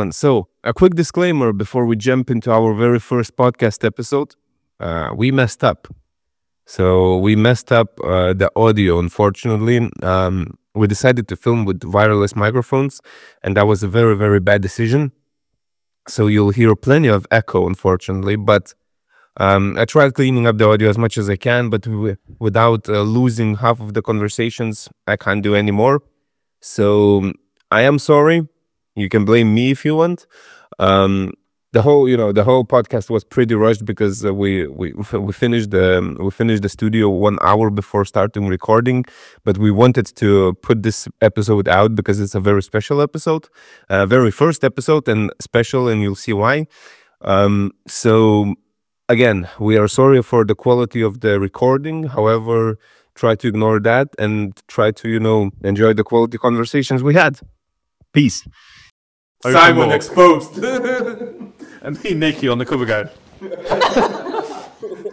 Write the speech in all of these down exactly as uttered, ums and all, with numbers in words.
Excellent. So a quick disclaimer before we jump into our very first podcast episode. Uh, we messed up. So we messed up uh, the audio, unfortunately. Um, we decided to film with wireless microphones, and that was a very, very bad decision. So you'll hear plenty of echo, unfortunately, but um, I tried cleaning up the audio as much as I can, but we, without uh, losing half of the conversations, I can't do anymore. So I am sorry. You can blame me if you want. Um, the whole, you know, the whole podcast was pretty rushed because uh, we we we finished the um, we finished the studio one hour before starting recording. But we wanted to put this episode out because it's a very special episode, uh, very first episode, and special, and you'll see why. Um, so again, we are sorry for the quality of the recording. However, try to ignore that and try to, you know, enjoy the quality conversations we had. Peace. Simon exposed. And me, Nicky, on the cover guide.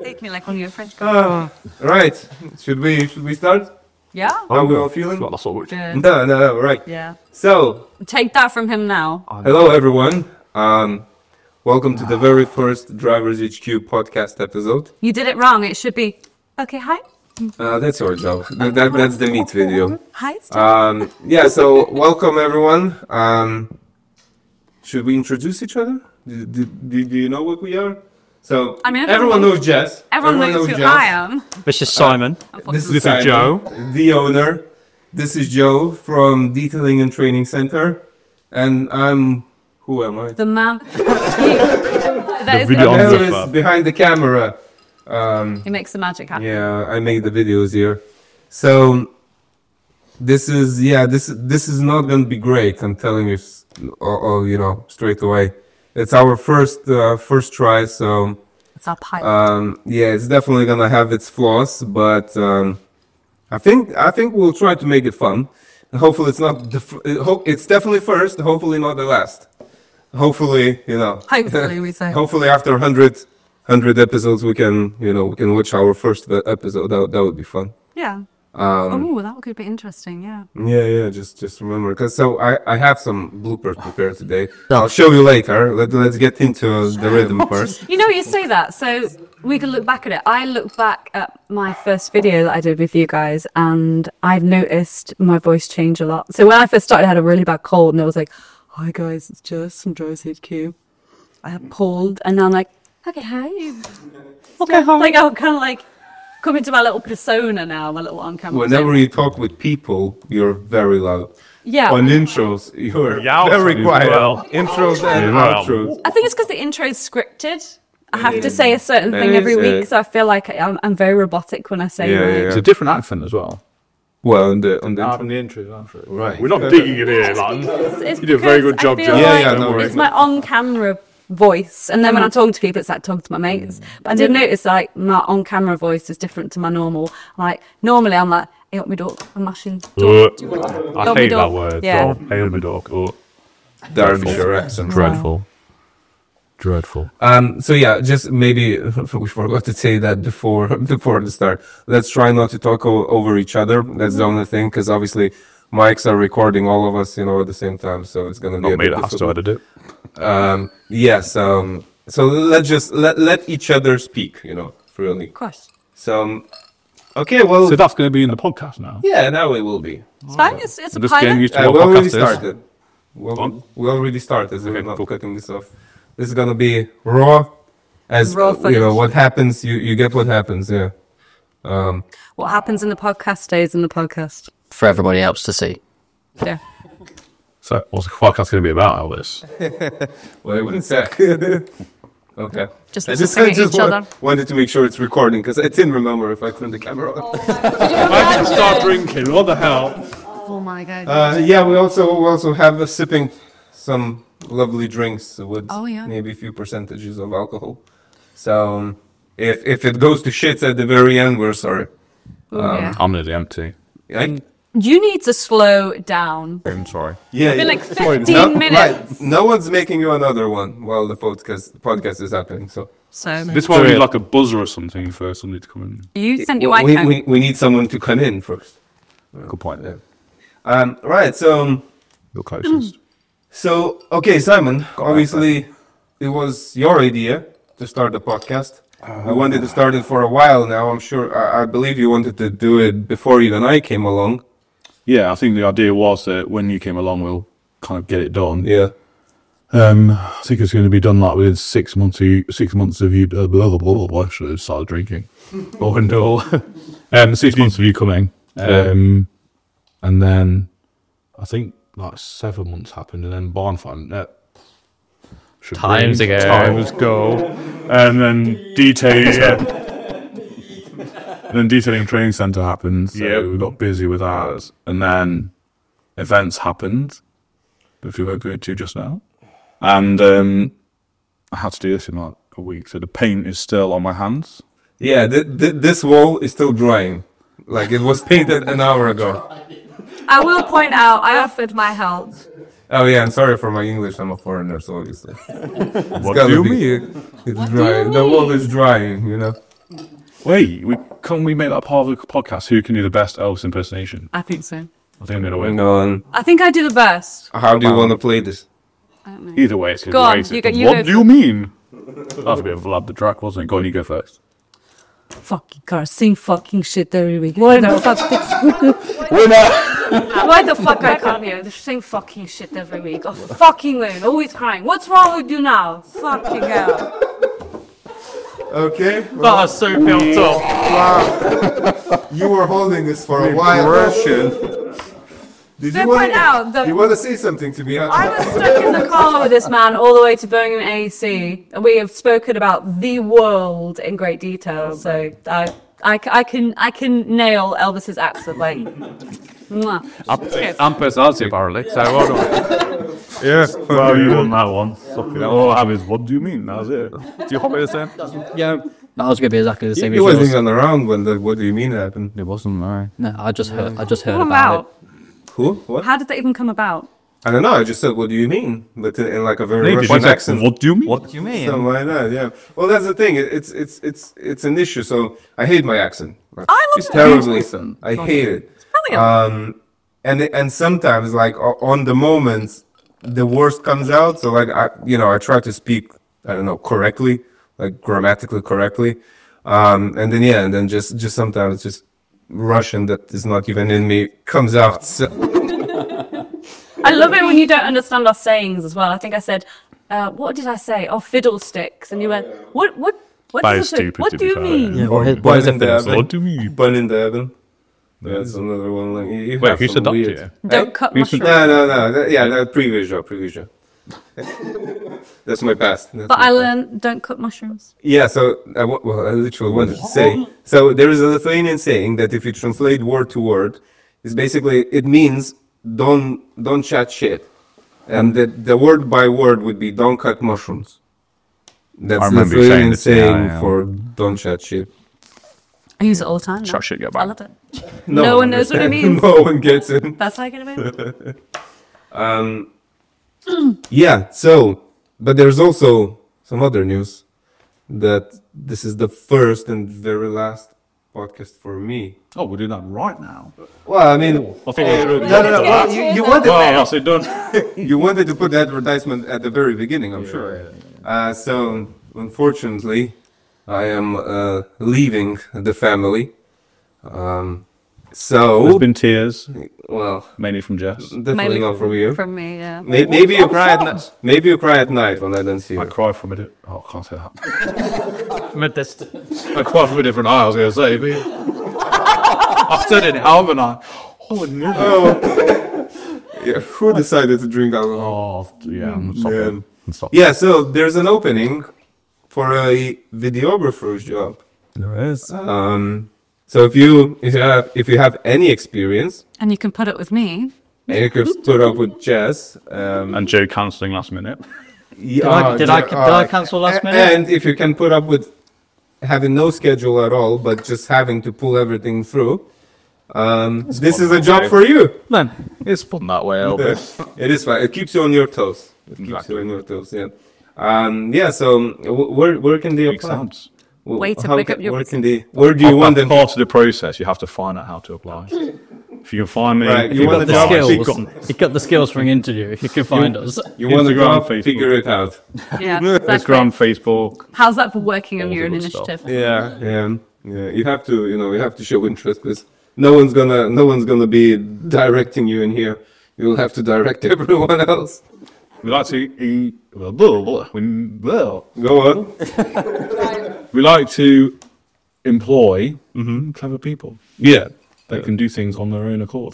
Take me like one of your French guys. Uh, right. Should we should we start? Yeah. How are we all feeling? Well, that's all good. Good. No, no, no, right. Yeah. So take that from him now. Hello, everyone. Um, welcome wow. to the very first Drivers H Q podcast episode. You did it wrong. It should be okay. Hi. Uh, that's our job. That, that, that's the meat video. Hi, it's um, yeah, so welcome everyone. Um, should we introduce each other? Do, do, do, do you know what we are? So I mean, everyone knows Jess. Everyone, everyone knows who Jess. I am. This is Simon. Uh, this is Simon, Joe, the owner. This is Joe from Detailing and Training Center, and I'm. Who am I? The man. That is the Elvis behind the camera. Um, he makes the magic happen. Yeah, I make the videos here. So this is yeah, this this is not going to be great. I'm telling you, oh, you know, straight away. It's our first uh, first try, so it's our pilot. Um, yeah, it's definitely going to have its flaws, but um, I think I think we'll try to make it fun. Hopefully, it's not. The, it's definitely first. Hopefully, not the last. Hopefully, you know. Hopefully, we say. Hopefully, after a hundred. Hundred episodes, we can, you know, we can watch our first episode. That that would be fun. Yeah. Um, oh, that could be interesting. Yeah. Yeah, yeah. Just just remember, because so I I have some bloopers prepared today. I'll show you later. Let Let's get into the rhythm first. You know, you say that, so we can look back at it. I look back at my first video that I did with you guys, and I've noticed my voice change a lot. So when I first started, I had a really bad cold, and I was like, "Hi guys, it's Jess from Drivers H Q. I have cold," and now I'm like. Okay, hi. Okay, hi. Like I'm kind of like coming to my little persona now, my little on camera. Whenever you talk with people, you're very loud. Yeah. On intros, you're yeah, very quiet. Well. Intros and well. Outros. I think it's because the intro is scripted. I have yeah. to say a certain thing every week, so I feel like I'm, I'm very robotic when I say. Yeah, yeah, yeah. It's a different accent as well. Well, on the on the, ah, intro. the intro, aren't we? Right. We're not yeah. digging it here, man. You do a very good job, John. Yeah, like yeah, no, it's my on camera. Voice, and then when I'm talking to people, it's like talking to my mates. But I did notice like my on-camera voice is different to my normal. Like normally, I'm like, "Hey, help me dog, I'm mashing." Uh, I hate that word. Yeah. Help me dog. Oh. Derbyshire accent. Dreadful. Dreadful. Um. So yeah, just maybe we forgot to say that before before the start. Let's try not to talk over each other. That's the only thing, because obviously mics are recording all of us, you know, at the same time, so it's gonna be. Not me that has to edit it. Um, yes, um, so let's just let, let each other speak, you know, freely. Of course. So, okay, well. So that's going to be in the podcast now? Yeah, now it will be. It's fine, right. it's, it's a pilot. Uh, we already started. We'll, we already started, so okay, we're not cool. cutting this off. This is going to be raw, as raw you know, what happens, you, you get what happens, yeah. Um, what happens in the podcast stays in the podcast. For everybody else to see. Yeah. So, what's the podcast going to be about, Elvis? Well, I wouldn't say. Okay. Just, I just, I just want, wanted to make sure it's recording, because I didn't remember if I turned the camera on. Oh I can start drinking, what the hell? Oh my God. Uh, yeah, we also, we also have a sipping some lovely drinks with oh, yeah. maybe a few percentages of alcohol. So, um, if, if it goes to shit at the very end, we're sorry. Ooh, um, yeah. I'm nearly empty. I, You need to slow down. I'm sorry. Yeah, it's been yeah. like fifteen no, minutes. Right. No one's making you another one while the podcast podcast is happening. So, so this one would be like a buzzer or something for somebody to come in. You sent your we, we, we need someone to come in first. Good point. Yeah. Um, right. So, you're closest. So, okay, Simon, obviously it was your idea to start the podcast. I wanted to start it for a while now. I'm sure, I, I believe you wanted to do it before even I came along. Yeah, I think the idea was that when you came along, we'll kind of get it done. Yeah. Um, I think it's going to be done like within six months of you, six months of you, uh, blah, blah, blah, blah, I should have started drinking. Or and all. um, six months of you coming. Um, and then I think like seven months happened, and then Barnfire. Uh, Times ago. Times go. And then detailing. Yeah. And then detailing training center happened. So yep. We got busy with ours, and then events happened, which we won't go to just now. And um, I had to do this in like a week, so the paint is still on my hands. Yeah, th th this wall is still drying. Like it was painted an hour ago. I will point out, I offered my help. Oh yeah, I'm sorry for my English, I'm a foreigner, so obviously. What do you mean? It's drying, the wall is drying, you know. Wait, we, can we make that part of the podcast? Who can do the best Elvis impersonation? I think so. I think I'm going to win. No, I think I do the best. How do you want to play this? I don't know. Either way, it's going to be racist. Go on, you, you What do you mean? That was a bit of a lab the track, wasn't it? Go on, you go first. Fucking car, sing fucking shit every week. Why the fuck? Why the fuck I come here? They sing fucking shit every week. Oh, fucking Lynn, always crying. What's wrong with you now? Fucking hell. Okay. Well, that was so built up. Wow. You were holding this for a while. Did you want, out the, you want to say something to me? I was stuck in the car with this man all the way to Birmingham A C, and we have spoken about the world in great detail. So I, I, I can, I can nail Elvis's accent like. I'm personality apparently. So well done. Yeah, well, you won that one. Sucking all I have is, what do you mean? That's it. Do you want me to say? Yeah, that was going to be exactly the same. He wasn't even around when the what do you mean happened. It wasn't, right? No, I just heard. I just heard about it. Who? What? How did that even come about? I don't know. I just said, what do you mean? But in like a very Russian accent. What do you mean? What do you mean? Something like that. Yeah. Well, that's the thing. It's it's it's it's an issue. So I hate my accent. I love it. It's terrible. I hate it. It's brilliant. Um, and and sometimes like on the moments. The worst comes out, so like I, you know, I try to speak, I don't know, correctly, like grammatically correctly, um, and then yeah, and then just just sometimes just Russian that is not even in me comes out. So. I love it when you don't understand our sayings as well. I think I said, uh, what did I say? Oh, fiddlesticks, and you went, what what what, is stupid, what do you mean? Yeah, or his, what, is in the what do you mean? Bun in the oven. That's another one. Like, you Wait, who's the doctor? Weird... Don't hey? cut my mushrooms. No, no, no. That, yeah, that previous job, previous job. That's my past. That's but my I learned past. Don't cut mushrooms. Yeah, so I, well, I literally wanted to say. So there is a Lithuanian saying that if you translate word to word, it's basically it means don't don't chat shit, and that the word by word would be don't cut mushrooms. That's the Lithuanian saying, saying yeah, for don't chat shit. I use it all the time. Shut shit, go back. I love it. No, no one knows what it means. No one gets it. That's how I get it. um, yeah, so, but there's also some other news that this is the first and very last podcast for me. Oh, we're doing that right now. Well, I mean, I think uh, no, no, no. no you, you wanted. Well, I done. You wanted to put the advertisement at the very beginning, I'm yeah, sure. Yeah, yeah, yeah. Uh, so, unfortunately. I am uh, leaving the family, um, so there's been tears. Well, mainly from Jess. Definitely mainly not from you. From me, yeah. Maybe, maybe you cry at night. Maybe you cry at night when I don't see you. I cry from a oh, I can't say that. From a distance. I cry from a different aisle. I was gonna say, but I said it, haven't I? Oh no. Oh. Yeah, who decided to drink alcohol? Oh, yeah. I'm yeah. I'm yeah. So there's an opening. For a videographer's job, there is. Um, so if you if you have if you have any experience, and you can put it with me, and you can put up with Jess um, and Joe cancelling last minute. Yeah, did I did, uh, I, did uh, I cancel last minute? And if you can put up with having no schedule at all, but just having to pull everything through, um, this is a job way. for you. Then it's fun that way, Elvis. It is fun. It keeps you on your toes. It keeps exactly. you on your toes. Yeah. Um, yeah, so where where can they apply? Way to pick up your. Where can they? Where do you want them? Part of the process, you have to find out how to apply. If you can find me, right, you you've got the, the skills. You've got the skills for an interview. If you can find you, us, you want to go on Facebook. Figure it out. Yeah, exactly. Instagram, Facebook. How's that for working on your own initiative? Yeah, yeah, yeah. You have to, you know, you have to show interest because no one's gonna, no one's gonna be directing you in here. You'll have to direct everyone else. We like to eat. Well, well, well. Go on. We like to employ mm-hmm, clever people. Yeah. They can do things on their own accord.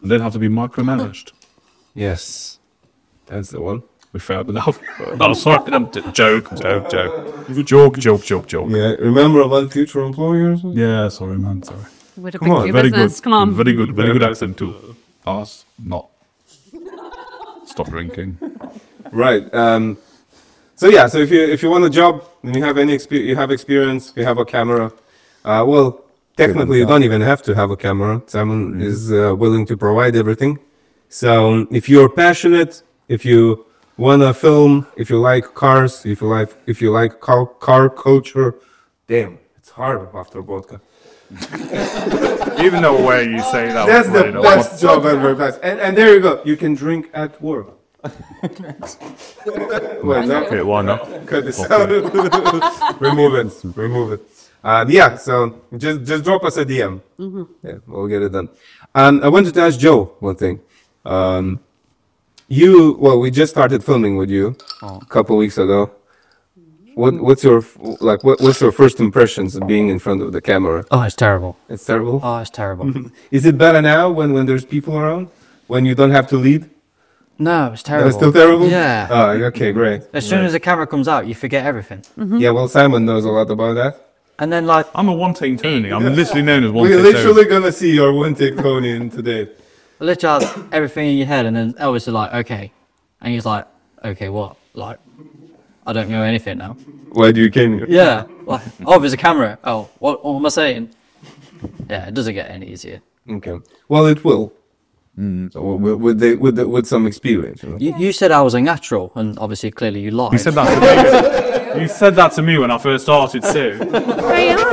And they don't have to be micromanaged. Yes. That's the one. We found enough. Oh, sorry. Joke, joke, joke. Joke, joke, joke, joke. Yeah. Remember about future employers? Yeah, sorry, man. Sorry. With a Come, big on. Very business. Good. Come on. Very good. Very good accent, too. Us, not. Stop drinking. Right. Um, so, yeah. So, if you if you want a job and you have any expe you have experience, you have a camera, uh, well, technically, you don't even have to have a camera. Simon is uh, willing to provide everything. So if you're passionate, if you want to film, if you like cars, if you like, if you like car, car culture, damn, it's hard after vodka. Even the way you say that. That's the best job ever. And, and there you go. You can drink at work. Well, okay, why not? Cut this out. Remove it. Remove it. Uh, yeah, so just just drop us a D M. Mm-hmm. Yeah, we'll get it done. And I wanted to ask Joe one thing. Um, you well, we just started filming with you oh. a couple weeks ago. What what's your like? What what's your first impressions of being in front of the camera? Oh, it's terrible. It's terrible. Oh, it's terrible. Mm-hmm. Is it better now when when there's people around, when you don't have to lead? No, it's terrible. No, it's still terrible? Yeah. Oh, okay, great. As right. soon as the camera comes out, you forget everything. Mm-hmm. Yeah, well, Simon knows a lot about that. And then, like, I'm a one-take Tony. I'm yeah. literally known as one-take Tony. We're literally going to see your one-take Tony in today. I literally have everything in your head, and then Elvis is like, okay. And he's like, okay, what? Like, I don't know anything now. Why do you came here? Yeah. Like, oh, there's a camera. Oh, what, what am I saying? Yeah, it doesn't get any easier. Okay. Well, it will. Mm. So with, the, with, the, with some experience. Right? You, you said I was a natural, and obviously, clearly, you lied. You said that to me. You said that to me when I first started, too. I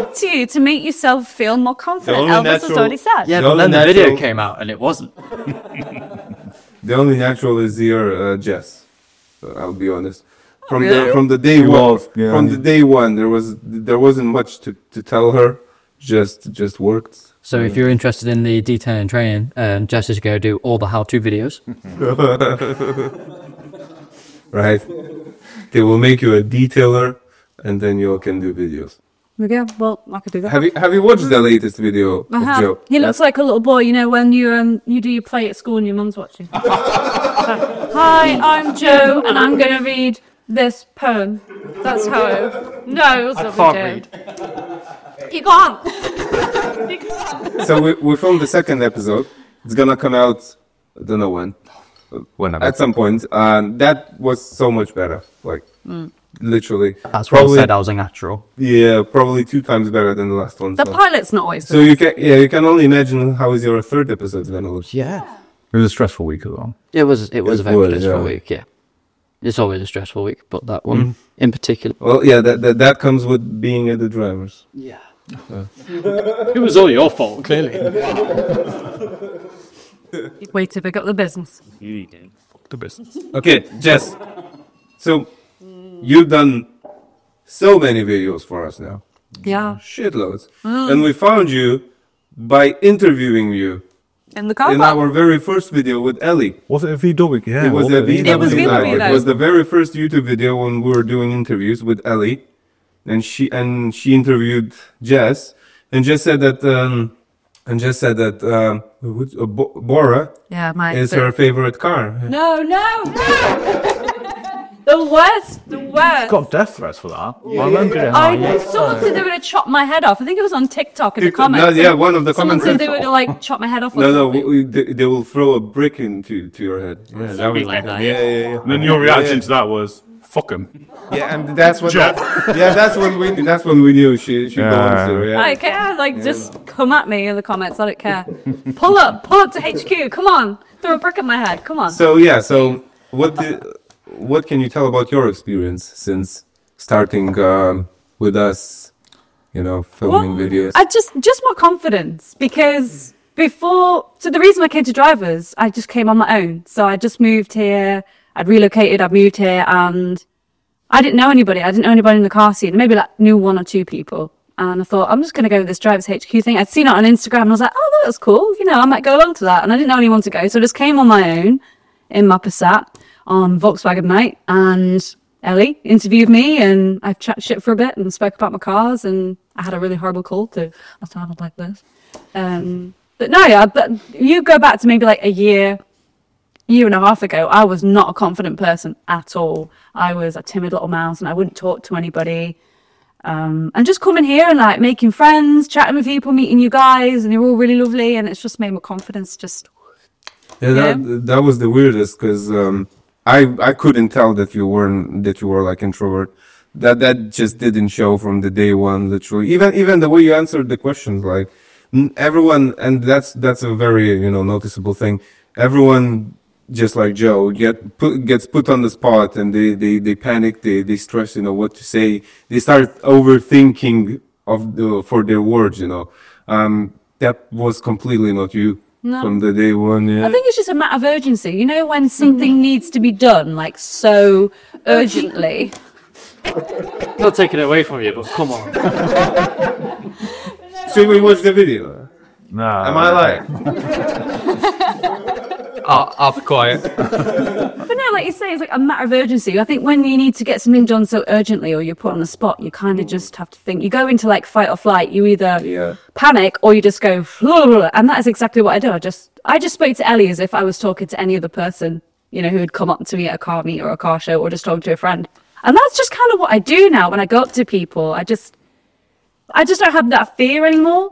asked you to make yourself feel more confident. Elvis natural, has already said. Yeah, the but then natural, the video came out, and it wasn't. The only natural is your uh, Jess. So I'll be honest. From really? the from the day one, yeah, from yeah. the day one, there was there wasn't much to to tell her. Just just worked. So if you're interested in the detailing and training, um, Jess is going to do all the how-to videos. Right. They will make you a detailer, and then you can do videos. Yeah, well, I could do that. Have you, have you watched the latest video I of have. Joe? He looks like a little boy, you know, when you, um, you do your play at school and your mum's watching. So, hi, I'm Joe, and I'm going to read this poem. That's how I... No, I can't read. You can't. So we, we filmed the second episode. It's gonna come out, I don't know when, Whenever. at some point. And that was so much better, like mm. literally. That's what I said. I was a natural. Yeah, probably two times better than the last one. The so. pilot's not always. So you can, yeah, you can only imagine how is your third episode gonna look. Yeah, it was a stressful week as well. It was. It was it a very was, stressful yeah. week. Yeah, it's always a stressful week, but that one mm. in particular. Well, yeah, that, that that comes with being at the drivers. Yeah. Uh. It was all your fault, clearly. Way to pick up the business. You did. Fuck the business. Okay, Jess. So, you've done so many videos for us now. Yeah. Shitloads. Mm. And we found you by interviewing you. In the car In park. Our very first video with Ellie. Was it a V W? Yeah. It was a V W. It was V W. It was the very first YouTube video when we were doing interviews with Ellie. And she and she interviewed Jess, and Jess said that, um, and Jess said that um, uh, Bora yeah, my is her favorite car. No, no, no! The worst, the worst. It's got death threats for that. Yeah. I remember it. I know. Someone said they were gonna chop my head off. I think it was on TikTok in the comments. No, yeah, one of the someone comments. Someone said they were gonna like chop my head off. No, no, we, they, they will throw a brick into to your head. Yeah, that would like that. Yeah, yeah, yeah. And then your reaction yeah, yeah. to that was. Fuck him. Yeah, and that's when. That, yeah, that's when we. That's when we knew she. She yeah. to, yeah. I don't care. Like, yeah. just come at me in the comments. I don't care. Pull up. Pull up to H Q. Come on. Throw a brick at my head. Come on. So yeah. So what? The, what can you tell about your experience since starting um, with us? You know, filming well, videos. I just just more confidence because Before, so the reason I came to Drivers, I just came on my own. So I just moved here, I'd relocated, I'd moved here, and I didn't know anybody. I didn't know anybody in the car scene. Maybe like knew one or two people. And I thought, I'm just going to go with this Drivers H Q thing. I'd seen it on Instagram, and I was like, oh, that's cool. You know, I might go along to that. And I didn't know anyone to go. So I just came on my own in my Passat on Volkswagen night. And Ellie interviewed me, and I've chatted shit for a bit and spoke about my cars. And I had a really horrible cold, so I sounded like this. Um, But no, yeah, but you go back to maybe like a year, year and a half ago, I was not a confident person at all. I was a timid little mouse, and I wouldn't talk to anybody. Um, and just coming here and like making friends, chatting with people, meeting you guys, and you're all really lovely. And it's just made my confidence just. Yeah, that know? that was the weirdest, because um, I I couldn't tell that you weren't that you were like introvert. That that just didn't show from the day one, literally. Even even the way you answered the questions, like. Everyone, and that's that's a very you know noticeable thing. Everyone, just like Joe, get put, gets put on the spot, and they they they panic, they they stress, you know what to say. They start overthinking of the, for their words, you know. Um, that was completely not you no. from the day one. Yeah. I think it's just a matter of urgency. You know, when something mm-hmm. needs to be done like so urgently. Not taking it away from you, but come on. Should we watch the video? No. Am I like? oh, off quiet. But no, like you say, it's like a matter of urgency. I think when you need to get something done so urgently, or you're put on the spot, you kind of just have to think. You go into like fight or flight. You either yeah. panic or you just go, and that is exactly what I do. I just, I just spoke to Ellie as if I was talking to any other person, you know, who had come up to me at a car meet or a car show, or just talking to a friend. And that's just kind of what I do now when I go up to people. I just. I just don't have that fear anymore.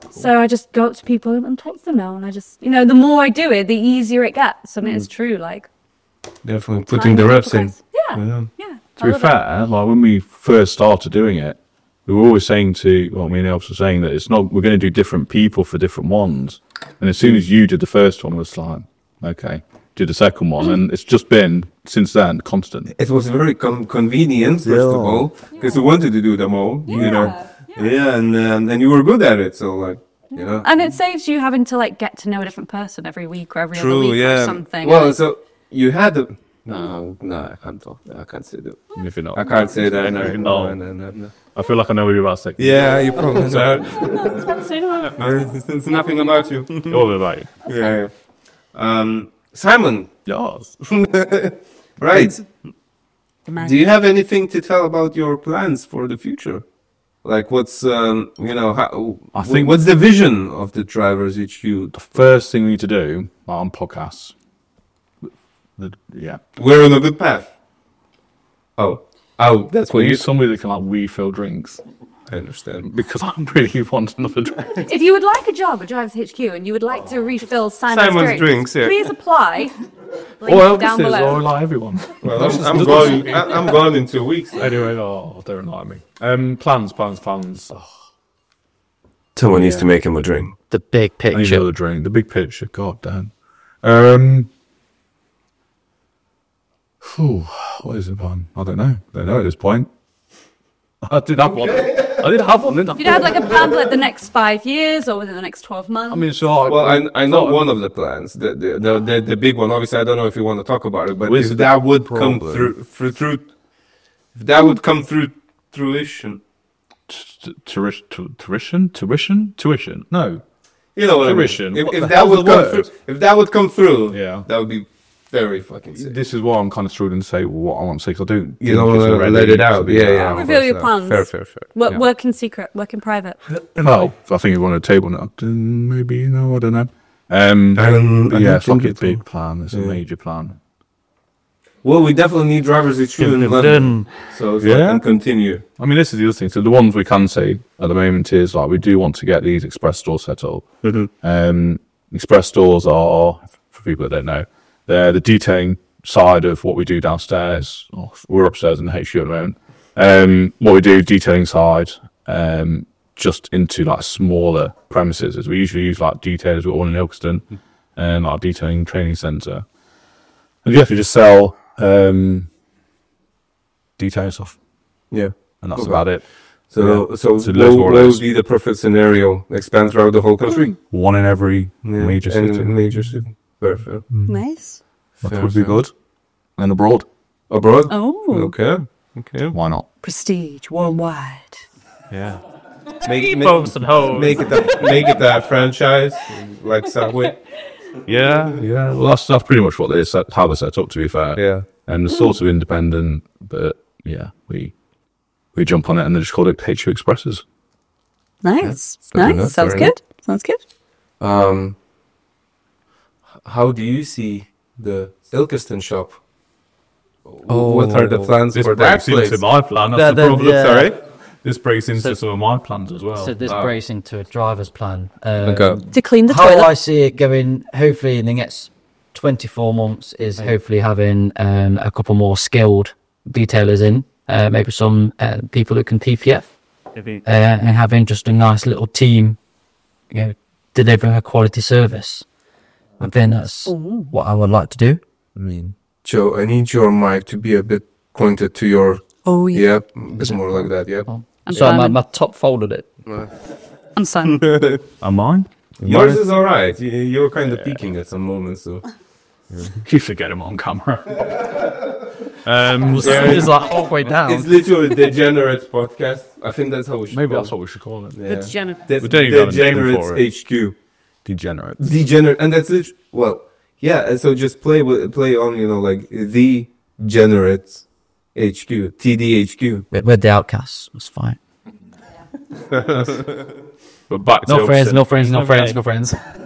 Cool. So I just go up to people and talk to them now. And I just, you know, the more I do it, the easier it gets. I mean, mm. it's true, like. Definitely putting the reps in. Yeah. yeah. yeah. To be fair, like when we first started doing it, we were always saying to, well, me and Elvis were saying that it's not, we're going to do different people for different ones. And as soon as you did the first one, it was like, okay. Did the second one, and it's just been since then constant. It was very com convenient, first yeah. of all, because yeah. we wanted to do them all, yeah. you know. Yeah, yeah and, and and you were good at it, so like, yeah. you know. And it saves you having to like get to know a different person every week or every True, other week yeah. or something. Well, like, so you had the no, no, I can't talk. I can't say that. If you're not, I can't say that. No, no, no, no, no. I feel like I know what you're about to say. Yeah, you probably know. There's nothing about you. All about you. Yeah. Um. Simon, yes. Right. Do you have anything to tell about your plans for the future? Like, what's um, you know, how, I think what's the vision of the Drivers H Q? The first thing we need to do are on podcasts. The, yeah, we're on a good path. Oh, oh, that's what you. Somebody that can like refill drinks. I understand. Because I really want another drink. If you would like a job at Drivers H Q and you would like oh. to refill Simon's, Simon's drinks, drinks yeah. please apply. Like, or Elvis is, or like everyone. Well, I'm, I'm, going, I'm going in two weeks. Anyway, oh, don't lie to me. Um, plans, plans, plans. Oh. Someone yeah. needs to make him a drink. The big picture. I need another drink. The big picture. God damn. Um... Whew, what is it on? I don't know. I don't know at this point. I did have one. I did have one, didn't I? If you'd had like a plan for like the next five years or within the next twelve months. I mean, so I, well, I, I know so one of the plans, the the, the the the big one. Obviously, I don't know if you want to talk about it, but if that would problem. come through, through, through, if that would come through, fruition, tuition, tuition, tuition, tuition. No, you know what tuition. I mean. If, what if that would come through, if that would come through, yeah, that would be. Very fucking sick. This is why I'm kind of screwed and say what I want to say, because I do. You know, uh, let it out. Yeah, yeah. yeah. Reveal your plans. Fair, fair, fair. Work, yeah. work in secret, work in private. No, I think you want a table now. Maybe, you know, I don't know. Um, um yeah, it's like a big plan. It's yeah. a major plan. Well, we definitely need Drivers H Q in London. So if yeah. I can continue. I mean, this is the other thing. So the ones we can say at the moment is, like, we do want to get these express stores set up. um, express stores are, for people that don't know, Uh, the detailing side of what we do downstairs, or we're upstairs in the H Q at the moment. Um, what we do, detailing side, um, just into like smaller premises. As we usually use like detailers, we're all in Ilkeston, mm. and our detailing training center. And you have to just sell um, detailing stuff. Yeah, and that's cool. about it. So, yeah. so, so low, low would be the perfect scenario. Expand throughout the whole country. One in every yeah. major city. In major city. Very fair. Mm. Nice. That fair would fair. be good. And abroad. Abroad? Oh. Okay. Okay. Why not? Prestige worldwide. Yeah. Make, make, Bones and hoes. Make it that, make it that franchise, like Subway. Yeah, yeah. Well, that's, that's pretty much what they set, how they set up, to be fair. Yeah. And sort of independent, but yeah, we... We jump on it and they just called it H Q Expresses. Nice, yeah, nice. Enough, Sounds good. Enough. Sounds good. Um, how do you see the Ilkeston shop? Oh, what are the plans this for that place? This breaks into my plan. That's that, the that, problem. Yeah. Sorry, this breaks into so, some of my plans as well. So this oh. breaks into a driver's plan. Um, okay. To clean the how toilet. How I see it going, hopefully in the next twenty-four months, is right. hopefully having um, a couple more skilled detailers in. Uh, maybe some uh, people who can P P F uh, and having just a nice little team, you know, delivering a quality service. I think that's Ooh. what I would like to do. I mean, Joe, I need your mic to be a bit pointed to your. Oh yeah, yeah a bit more like that. Yeah. Oh. So I'm at my top folded it. I'm Simon. Am mine? Yours is all right. You're kind yeah. of peeking at some moments, so. You forget him on camera. um, it's yeah. like halfway down. It's literally a degenerate podcast. I think that's how we should. Maybe call that's it. what we should call it. Yeah. Degenerate. That's Degenerates H Q. Degenerate. Degenerate, and that's it. Well, yeah. So just play with, play on, you know, like the Degenerates H Q, T D H Q. We're, we're the outcasts. It's fine. But back to no friends, no friends, no friends, no friends, no friends.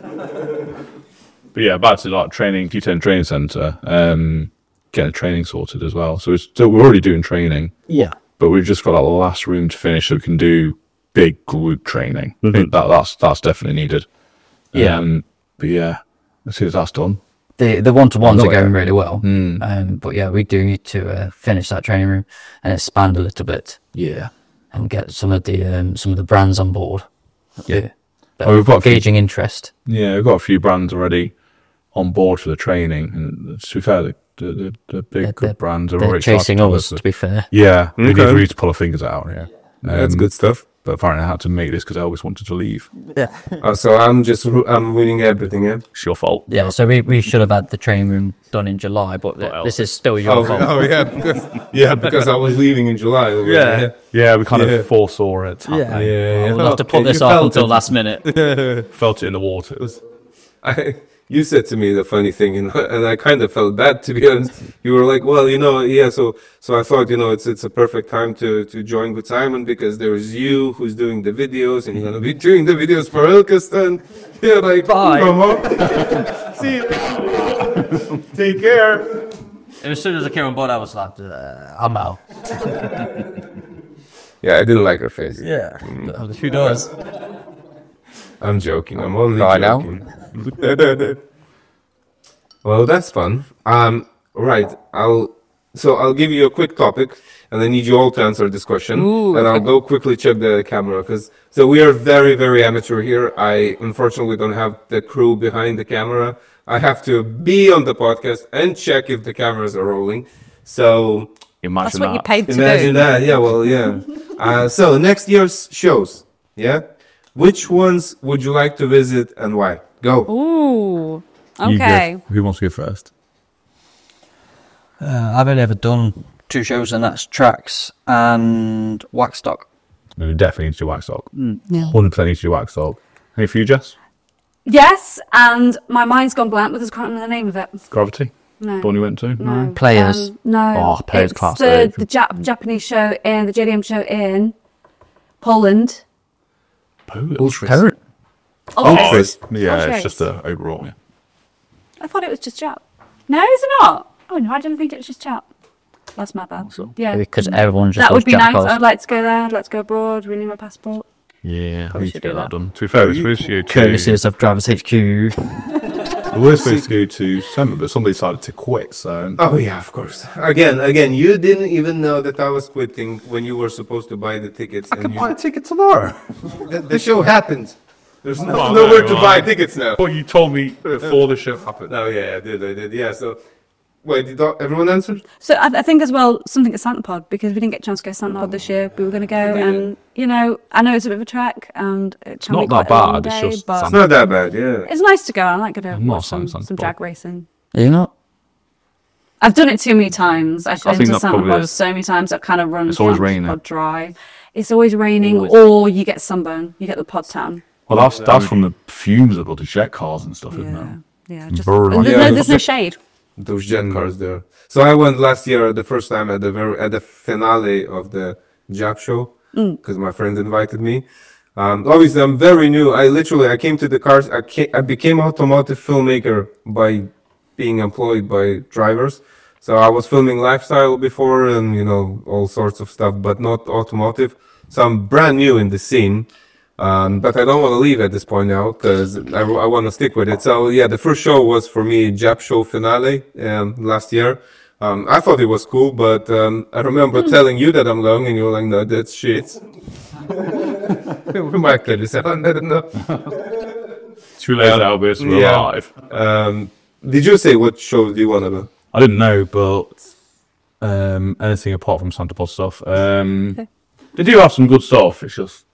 But yeah, back to like training, Detailing and Training Center, um, getting training sorted as well. So, it's, so we're already doing training. Yeah. But we've just got that last room to finish so we can do big group training. Mm-hmm. I think that, that's, that's definitely needed. Yeah. Um, but yeah, as soon as that's done. The, the one-to-ones are going really well. Mm. Um, but yeah, we do need to uh, finish that training room and expand a little bit. Yeah. And get some of the, um, some of the brands on board. Yeah. Oh, we've got gauging interest. Yeah, we've got a few brands already on board for the training, and to be fair, the, the, the big they're, good they're, brands are they're already chasing us, to be fair. Yeah, okay. We need really to pull our fingers out, yeah. yeah um, that's good stuff. But apparently I had to make this because I always wanted to leave. Yeah. Oh, so I'm just, I'm winning everything, yeah? It's your fault. Yeah, so we, we should have had the training room done in July, but what this else? is still your oh, fault. Oh, yeah, because, yeah, because I was leaving in July. Yeah, yeah, yeah we kind yeah. of foresaw it. Yeah, yeah, yeah. We'll oh, have to put this off until it. last minute. Felt it in the water. It was, I, you said to me the funny thing, you know, and I kind of felt bad, to be honest. You were like, well, you know, yeah, so so I thought, you know, it's it's a perfect time to, to join with Simon because there's you who's doing the videos and you're going to be doing the videos for Ilkeston. Yeah, like, bye. See you. Take care. And as soon as I came on board, I was like, uh, I'm out. Yeah, I didn't like her face. Yeah, mm. Who does? I'm joking. I'm only right joking. Now. Well, that's fun. Um, right. I'll so I'll give you a quick topic, and I need you all to answer this question. Ooh, and I'll go quickly check the camera because so we are very very amateur here. I unfortunately don't have the crew behind the camera. I have to be on the podcast and check if the cameras are rolling. So imagine that's what that. you paid to imagine do. Imagine that. Yeah. Well. Yeah. uh, so next year's shows. Yeah. Which ones would you like to visit and why? Go. Ooh, okay. Who wants to go first? Uh, I've only ever done two shows, and that's Tracks and Waxstock. We definitely need to do Waxstock. Mm, yeah. one hundred percent need to do Waxstock. Any for you, Jess? Yes, and my mind's gone blank because I can't remember the name of it. Gravity? No. The one you went to? No. no. Players? Um, no. Oh, Players Classic. It's the, the Jap Japanese show in, the J D M show in Poland. Ultras. Ultras. Oh, yeah, Ultras. It's just an overall. Yeah. I thought it was just J A P. No, it's not. Oh, no, I didn't think it was just J A P. That's my bad. Also, yeah. Because everyone just That would be J A P nice. Calls. I'd like to go there. I'd like to go abroad. Renew my passport. Yeah, I need to get that done. To be fair, it's supposed to go to... Courtesies of Drivers H Q. We were supposed to go to Sema, but somebody decided to quit, so... Oh, yeah, of course. Again, again, you didn't even know that I was quitting when you were supposed to buy the tickets. I and can you... buy a ticket tomorrow. the, the show happened. There's no, oh, nowhere no, to well, buy tickets now. Well, you told me before the show happened. Oh, yeah, I did, I did. Yeah, so... Wait, did that, everyone answer? So I, I think as well, something at Santa Pod, because we didn't get a chance to go to Santa Pod oh. this year. We were going to go, yeah. and, you know, I know it's a bit of a trek, and it's not that bad. Day, it's just Santa It's not that bad, yeah. It's nice to go. I like going to watch some, some drag racing. Are you not? I've done it too many times. I've been to Santa Pod so many times. I've kind of run Santa Pod dry. It's always raining, always. or you get sunburn. You get the pod tan. Well, that's that's from the fumes of all the jet cars and stuff, yeah. isn't it? Yeah, just, there's, no, there's no shade. Those gen cars there. So I went last year the first time at the very at the finale of the J A P Show because mm. my friends invited me. Um, obviously, I'm very new. I literally I came to the cars. I came, I became automotive filmmaker by being employed by Drivers. So I was filming lifestyle before and you know all sorts of stuff, but not automotive. So I'm brand new in the scene. Um, but I don't want to leave at this point now because I, I want to stick with it. So yeah, the first show was for me J A P Show finale um, last year. Um, I thought it was cool, but um, I remember telling you that I'm long, and you were like, "No, that's shit." We might get this out. I don't know. Too late, Elvis. We're yeah. alive. Um, did you say what shows do you want to do? I didn't know, but um, anything apart from Santa Pod stuff. Um, okay. They do have some good stuff. It's just.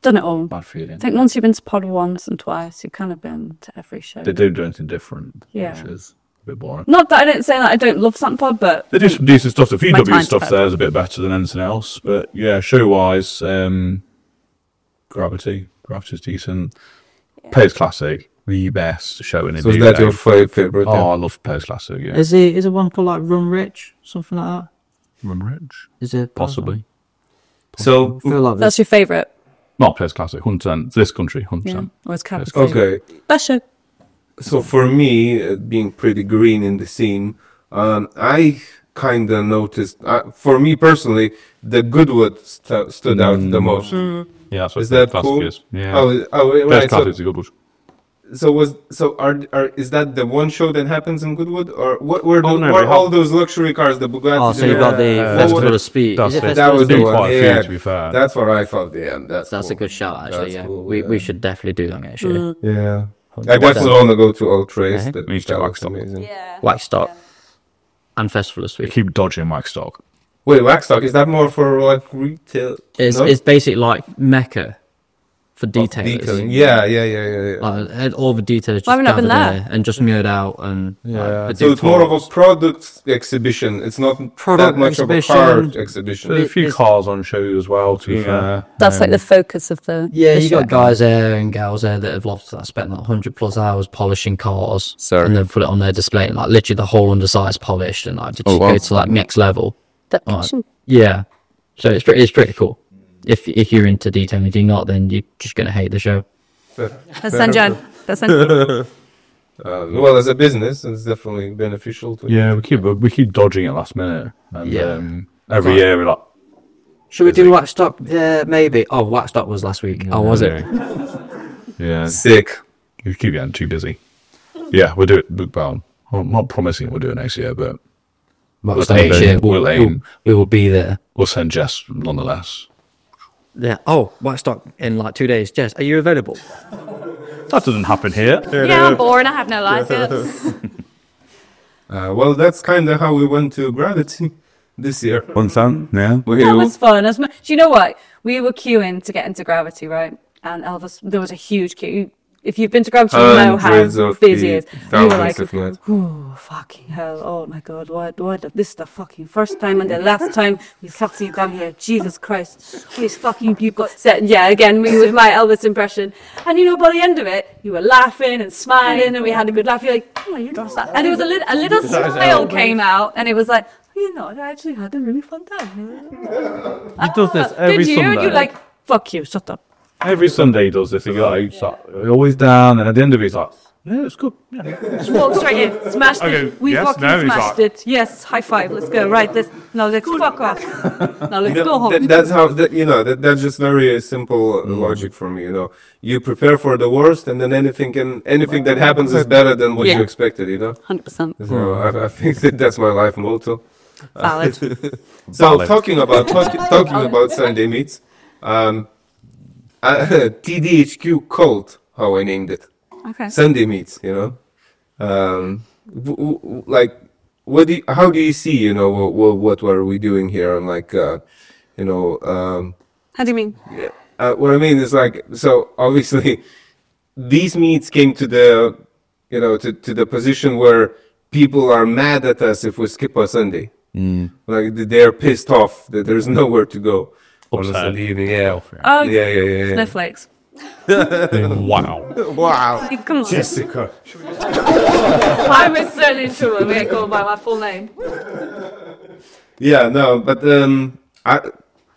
Done it all. Bad feeling. I think once you've been to Pod once and twice, you've kind of been to every show. They do do anything different, yeah. which is a bit boring. Not that I don't say that I don't love Santa Pod, but they do some decent stuff. The V W stuff there is a bit better than anything else, but yeah, show-wise, um, Gravity, Gravity's decent. Yeah. Players Classic, the best show in India. So is that your favourite? Oh, I love Players Classic. Yeah. Is it? Is it one called like Run Rich, something like that? Run Rich. Is it possibly? possibly. So like that's your favourite. Not Players Classic, one hundred percent. This country, one hundred percent. Yeah, or it's Capital. Okay. Best show. So for me, uh, being pretty green in the scene, um, I kind of noticed, uh, for me personally, the Goodwood st stood out mm. the most. Mm. Yeah, that's what is that Classic cool? is. Yeah. Oh, oh, right, Players Classic so, is the Goodwood. So was so are are is that the one show that happens in Goodwood or what were the, oh, no, were all those luxury cars the Bugatti? Oh, so you got the uh, Festival of Speed. That's it. That would be quite a few, to be fair. That's what I thought. Yeah, that's that's cool. a good shout actually. That's yeah, cool, we yeah. we should definitely do that actually. Mm. Yeah, I definitely want to go to Old Trace. That we used to Waxstock. Yeah, Waxstock yeah. and Festival of Speed. You keep dodging Waxstock. Wait, Waxstock is that more for like retail? It's no? it's basically like Mecca. For detailers, yeah, yeah, yeah, yeah. yeah. Like, I had all the detailers just gathered there and just mirrored out, and yeah. Like, so it's more of a product exhibition. It's not product that much of a car exhibition. There's a few it's, cars on show as well. To be yeah. fair, that's um, like the focus of the yeah. The you show. got guys there and gals there that have lost that spent like hundred plus hours polishing cars, Sorry. and then put it on their display. And, like literally, the whole underside is polished, and like to just oh, wow. go to like next level. That like, yeah, so it's pretty, it's pretty cool. If if you're into detailing, if you're not, then you're just gonna hate the show. That's Sanjan. That's Sanjan. Uh, well, as a business, it's definitely beneficial. To yeah, we keep we keep dodging it last minute, and yeah. um, every right. year we're like, should we do like, Waxstock? Yeah, maybe. Oh, Waxstock was last week. Yeah, oh, was it? Yeah, sick. You keep getting too busy. Yeah, we'll do it. Bookbound. I'm not promising we'll do it next year, but next we'll year we'll, we'll aim. We'll, we will be there. We'll send Jess nonetheless. Yeah. Oh, Waxstock in like two days. Jess, are you available? That doesn't happen here. Yeah, I'm boring. I have no license. uh, well, that's kind of how we went to Gravity this year. One time, yeah. That was fun. Do you know what? We were queuing to get into Gravity, right? And Elvis, there was a huge queue. If you've been to Gravity, you know how busy it is. We were like, oh, fucking hell. Oh, my God. What, what, this is the fucking first time and the last time we fucking come here. Jesus Christ. Please fucking, you got set. Yeah, again, we with my Elvis impression. And, you know, by the end of it, you were laughing and smiling and we had a good laugh. You're like, oh, you know that. And it was a little, a little smile came out and it was like, you know, I actually had a really fun time. He does this every Sunday. Did you? And you're like, fuck you, shut up. Every Sunday he does this. He goes, yeah. like, always down, and at the end of it, he's like, "Yeah, it's good." Yeah. Just walk straight in, smashed it. Go, we yes, fucking no, smashed like, it. Yes, high five. Let's go. Right, let's now let's good. fuck off. Now let's you know, go home. That, that's how that, you know. That, that's just very uh, simple mm. logic for me. You know, you prepare for the worst, and then anything can anything that happens is better than what yeah. you expected. You know, hundred percent. So mm. I, I think that that's my life motto. Valid. So Valid. talking about talking, talking about Sunday meets. Um, Uh, T D H Q Cold, how I named it. Okay. Sunday meets, you know. Um, w w like, what do you, how do you see, you know, what, what are we doing here? And like, uh, you know, um, how do you mean? Uh, what I mean is like, so obviously these meets came to the, you know, to, to the position where people are mad at us if we skip a Sunday. Mm. Like they're pissed off that there's nowhere to go on a Sunday evening. Yeah. Oh, yeah, yeah, yeah, yeah. Snowflakes. Wow. Wow. Come on. Jessica. I was certainly sure when we are called by my full name. Yeah, no, but um, I,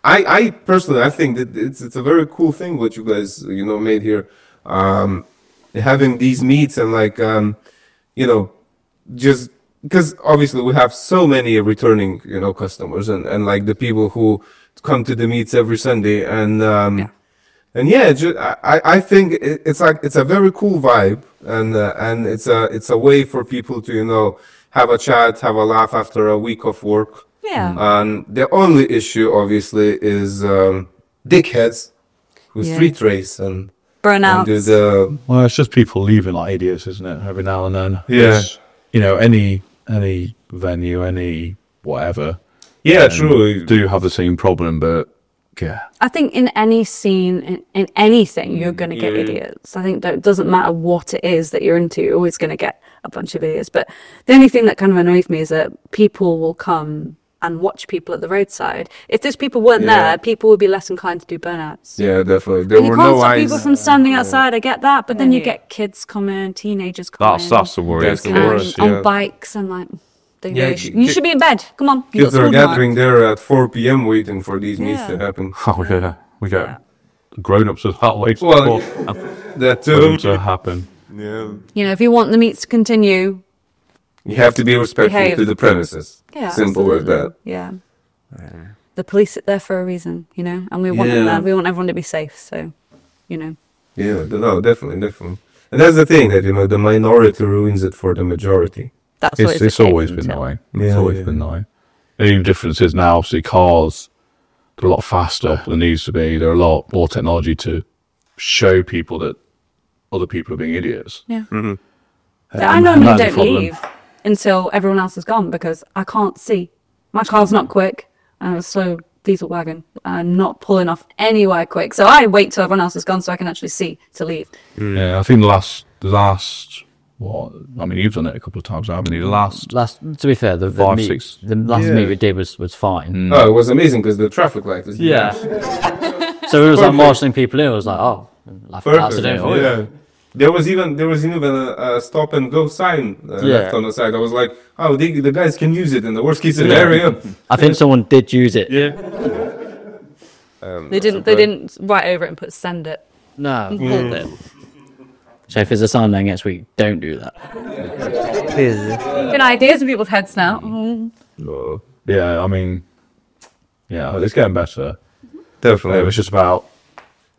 I, I personally, I think that it's it's a very cool thing what you guys, you know, made here, um, having these meets and like, um, you know, just because obviously we have so many returning, you know, customers and and like the people who come to the meets every Sunday and. Um, yeah. And yeah, just, I I think it's like it's a very cool vibe, and uh, and it's a it's a way for people to, you know, have a chat, have a laugh after a week of work. Yeah. And the only issue, obviously, is um, dickheads who yeah. street race and burnout. And the... Well, it's just people leaving like idiots, isn't it? Every now and then. Yeah. It's, you know, any any venue, any whatever. Yeah, true. Do have the same problem, but. Yeah. I think in any scene, in, in anything, you're going to get yeah. idiots. I think that it doesn't matter what it is that you're into, you're always going to get a bunch of idiots. But the only thing that kind of annoys me is that people will come and watch people at the roadside. If those people weren't yeah. there, people would be less inclined to do burnouts. Yeah, definitely. There and were no eyes. People from standing outside, yeah. I get that. But yeah, then you yeah. get kids coming, teenagers coming. That's, that's the worst. And, worse, yeah. On bikes and like... Yeah, you should be in bed. Come on. Kids are gathering there at four P M waiting for these yeah. meets to happen. Oh yeah, we got yeah. grown-ups as well waiting well, for that too. to happen. Yeah. You know, if you want the meets to continue, you have to be respectful behave. to the premises. Yeah, simple as that. Yeah. yeah. The police are there for a reason, you know, and we want yeah. them there. We want everyone to be safe. So, you know. Yeah. No, definitely, definitely. And that's the thing that you know, the minority ruins it for the majority. That's it's, it's always been that way. It's yeah, always yeah. been that way. The only difference is now, obviously, cars are a lot faster than they used to be. There are a lot more technology to show people that other people are being idiots. Yeah. Mm-hmm. um, I normally don't leave until everyone else is gone because I can't see. My car's not quick. I'm a slow diesel wagon. I'm not pulling off anywhere quick. So I wait till everyone else is gone so I can actually see to leave. Yeah, I think the last... The last What I mean, you've done it a couple of times, haven't you? The last, last to be fair, the, the five, meet, six, the last yeah. meet we did was was fine. Oh, it was amazing because the traffic light was yeah. So it was perfect. Like marshalling people in. It was like, oh, perfect. Accident. Oh, yeah. yeah. There was even there was even a, a stop and go sign uh, yeah. left on the side. I was like, oh, they, the guys can use it in the worst case scenario. Yeah. I think someone did use it. Yeah. um, they didn't. They didn't write over it and put send it. No. Mm. It. So if there's a sign there next week, don't do that. Please. Good ideas in people's heads now. Mm. Uh, yeah, I mean, yeah, it's getting better. Definitely. It's just about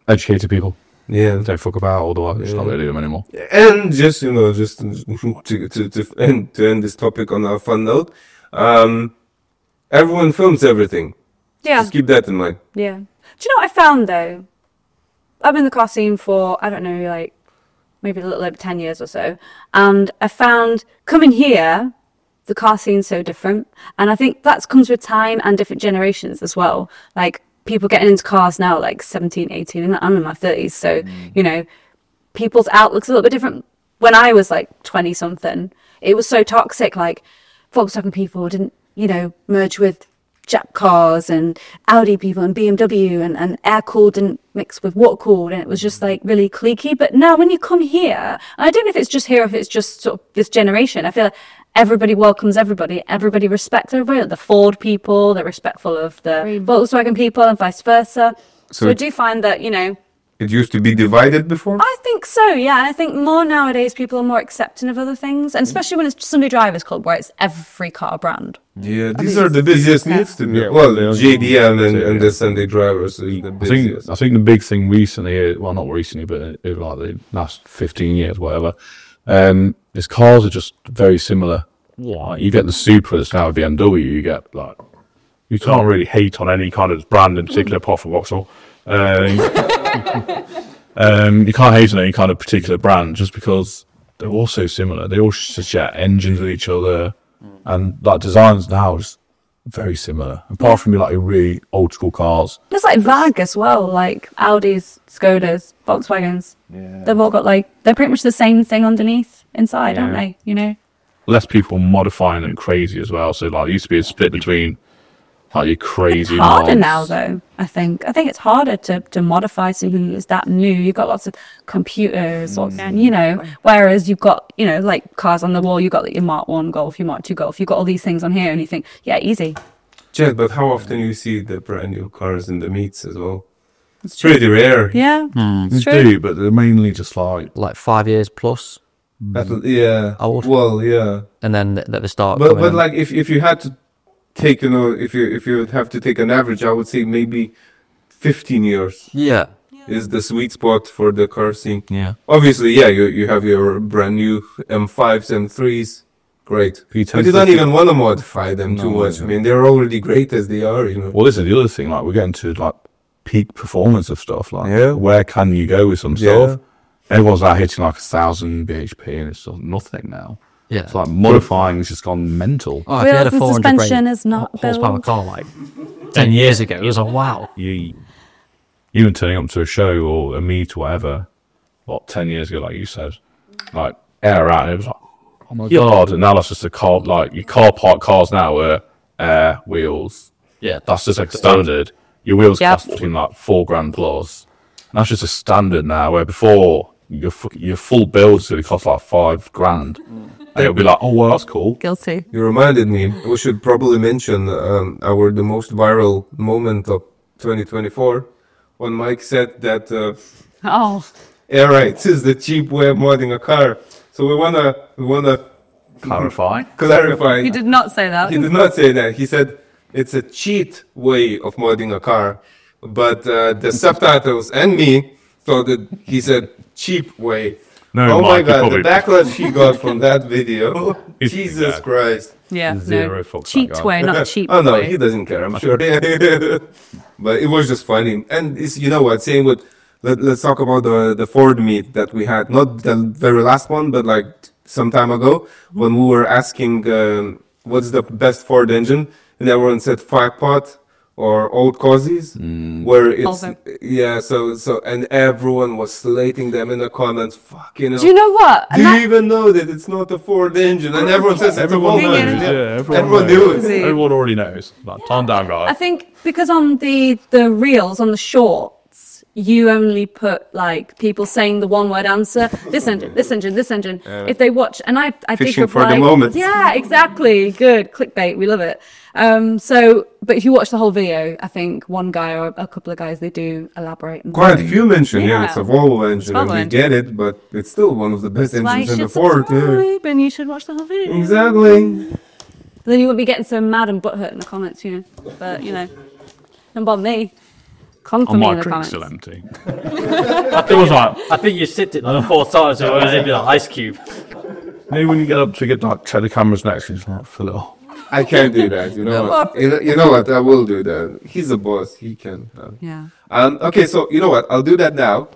educating people. Yeah. Don't fuck about, otherwise yeah. it's not going to do them anymore. And just, you know, just to, to, to, end, to end this topic on a fun note, um, everyone films everything. Yeah. Just keep that in mind. Yeah. Do you know what I found, though? I've been in the car scene for, I don't know, like, maybe a little over ten years or so. And I found coming here, the car scene's so different. And I think that comes with time and different generations as well. Like people getting into cars now, like seventeen, eighteen, and I'm in my thirties. So, mm. you know, people's outlook's a little bit different. When I was like twenty something, it was so toxic. Like Volkswagen people didn't, you know, merge with JAP cars and Audi people and B M W and, and air-cooled didn't mix with water-cooled and it was just like really cliquey. But now when you come here, I don't know if it's just here or if it's just sort of this generation, I feel like everybody welcomes everybody, everybody respects everybody, like the Ford people, they're respectful of the Great. Volkswagen people and vice versa. So, so I do find that, you know... It used to be divided before? I think so, yeah. And I think more nowadays people are more accepting of other things, and especially when it's Sunday Drivers Club where it's every car brand. Yeah, these are the busiest meets to me. Yeah, well, J D M and, and the Sunday Drivers are the busiest. I think, I think the big thing recently, well, not recently, but it, like the last fifteen years, whatever, um, is cars are just very similar. Yeah. You get the Supras now, B M W, you get like, you can't really hate on any kind of brand in particular, apart from Vauxhall. Um, um, you can't hate on any kind of particular brand just because they're all so similar. They all share engines with each other. Mm. And like designs now is very similar, apart from like your really old school cars. There's like V A G as well, like Audis, Skodas, Volkswagens. Yeah. They've all got like, they're pretty much the same thing underneath, inside, yeah. aren't they? You know? Less people modifying it crazy as well. So like, it used to be a split between like your crazy. It's harder mods. Now though, I think. I think it's harder to, to modify something that's that new. You've got lots of computers, mm. lots, and you know, whereas you've got, you know, like cars on the wall, you've got like, your Mark One Golf, your Mark Two Golf, you've got all these things on here and you think, yeah, easy. Yeah, but how often do you see the brand new cars in the meets as well? It's, it's pretty rare. Yeah, mm, it's true. Do, but they're mainly just like... Like five years plus. That, yeah. Old. Well, yeah. And then th at the start. But but in. like if if you had to take, you know, if you if you would have to take an average, I would say maybe fifteen years. Yeah. yeah. Is the sweet spot for the car scene. Yeah. Obviously, yeah. You you have your brand new M fives and threes. Great. You but you don't even want to modify them no, too much. No. I mean, they're already great as they are. You know. Well, this is the other thing. Like we're getting to like peak performance of stuff. Like yeah. where can you go with some yeah. stuff? Everyone's like hitting like a thousand B H P and it's sort of nothing now. Yeah, it's like modifying has just gone mental. Oh, if you had a suspension is not horsepower car like ten years ago, it was like wow. You, even turning up to a show or a meet or whatever, what ten years ago, like you said, like air out, and it was like oh my god. And now that's just a car. Like your car park cars now are air wheels. Yeah, that's just like standard. Your wheels cost between like four grand plus. And that's just a standard now. Where before. Your, your full build's going to cost like five grand. Mm. And it'll be like, oh, well, that's cool. Guilty. You reminded me, we should probably mention um, our the most viral moment of twenty twenty-four when Mike said that uh, oh, air rights is the cheap way of modding a car. So we want to we wanna clarify. clarify. He did not say that. He did not say that. He said it's a cheat way of modding a car. But uh, the subtitles and me thought that he said, cheap way. No, oh Mike, my god, the backlash he got from that video. Jesus yeah. Christ. Yeah, Zero no. Cheat way, not cheap oh, no, way. He doesn't care, I'm sure. But it was just funny. And it's, you know what, saying what, let, let's talk about the, the Ford meet that we had. Not the very last one, but like some time ago when we were asking um, what's the best Ford engine. And everyone said five pot. Or old causes, mm. where it's also. yeah. So so, and everyone was slating them in the comments. Fucking. Do you know what? And do that... you even know that it's not a Ford engine? And everyone says everyone knows. knows. Yeah, everyone, everyone knows. knows. Everyone already knows. Like, calm down, guys. I think because on the the reels on the shorts, you only put like people saying the one word answer. This engine, this engine, this engine. Yeah. If they watch, and I I Fishing think for the moment. Yeah, exactly. Good clickbait. We love it. Um, so, but if you watch the whole video, I think one guy or a couple of guys, they do elaborate. And Quite a few mention, yeah. yeah, it's a Volvo engine, and we get it, but it's still one of the best That's engines in the Ford. Yeah. And you should watch the whole video. Exactly. Then you wouldn't be getting so mad and butthurt in the comments, you know. But, you know, don't bother me. Come for me in the comments. Still empty. I, think was like, I think you sipped it like four times, so it was like ice cube. Maybe when you get up to get like telecameras next, you just like fill it off. I can't do that, you know. What? You know what? I will do that. He's a boss. He can. Uh, yeah. Um. Okay. So you know what? I'll do that now.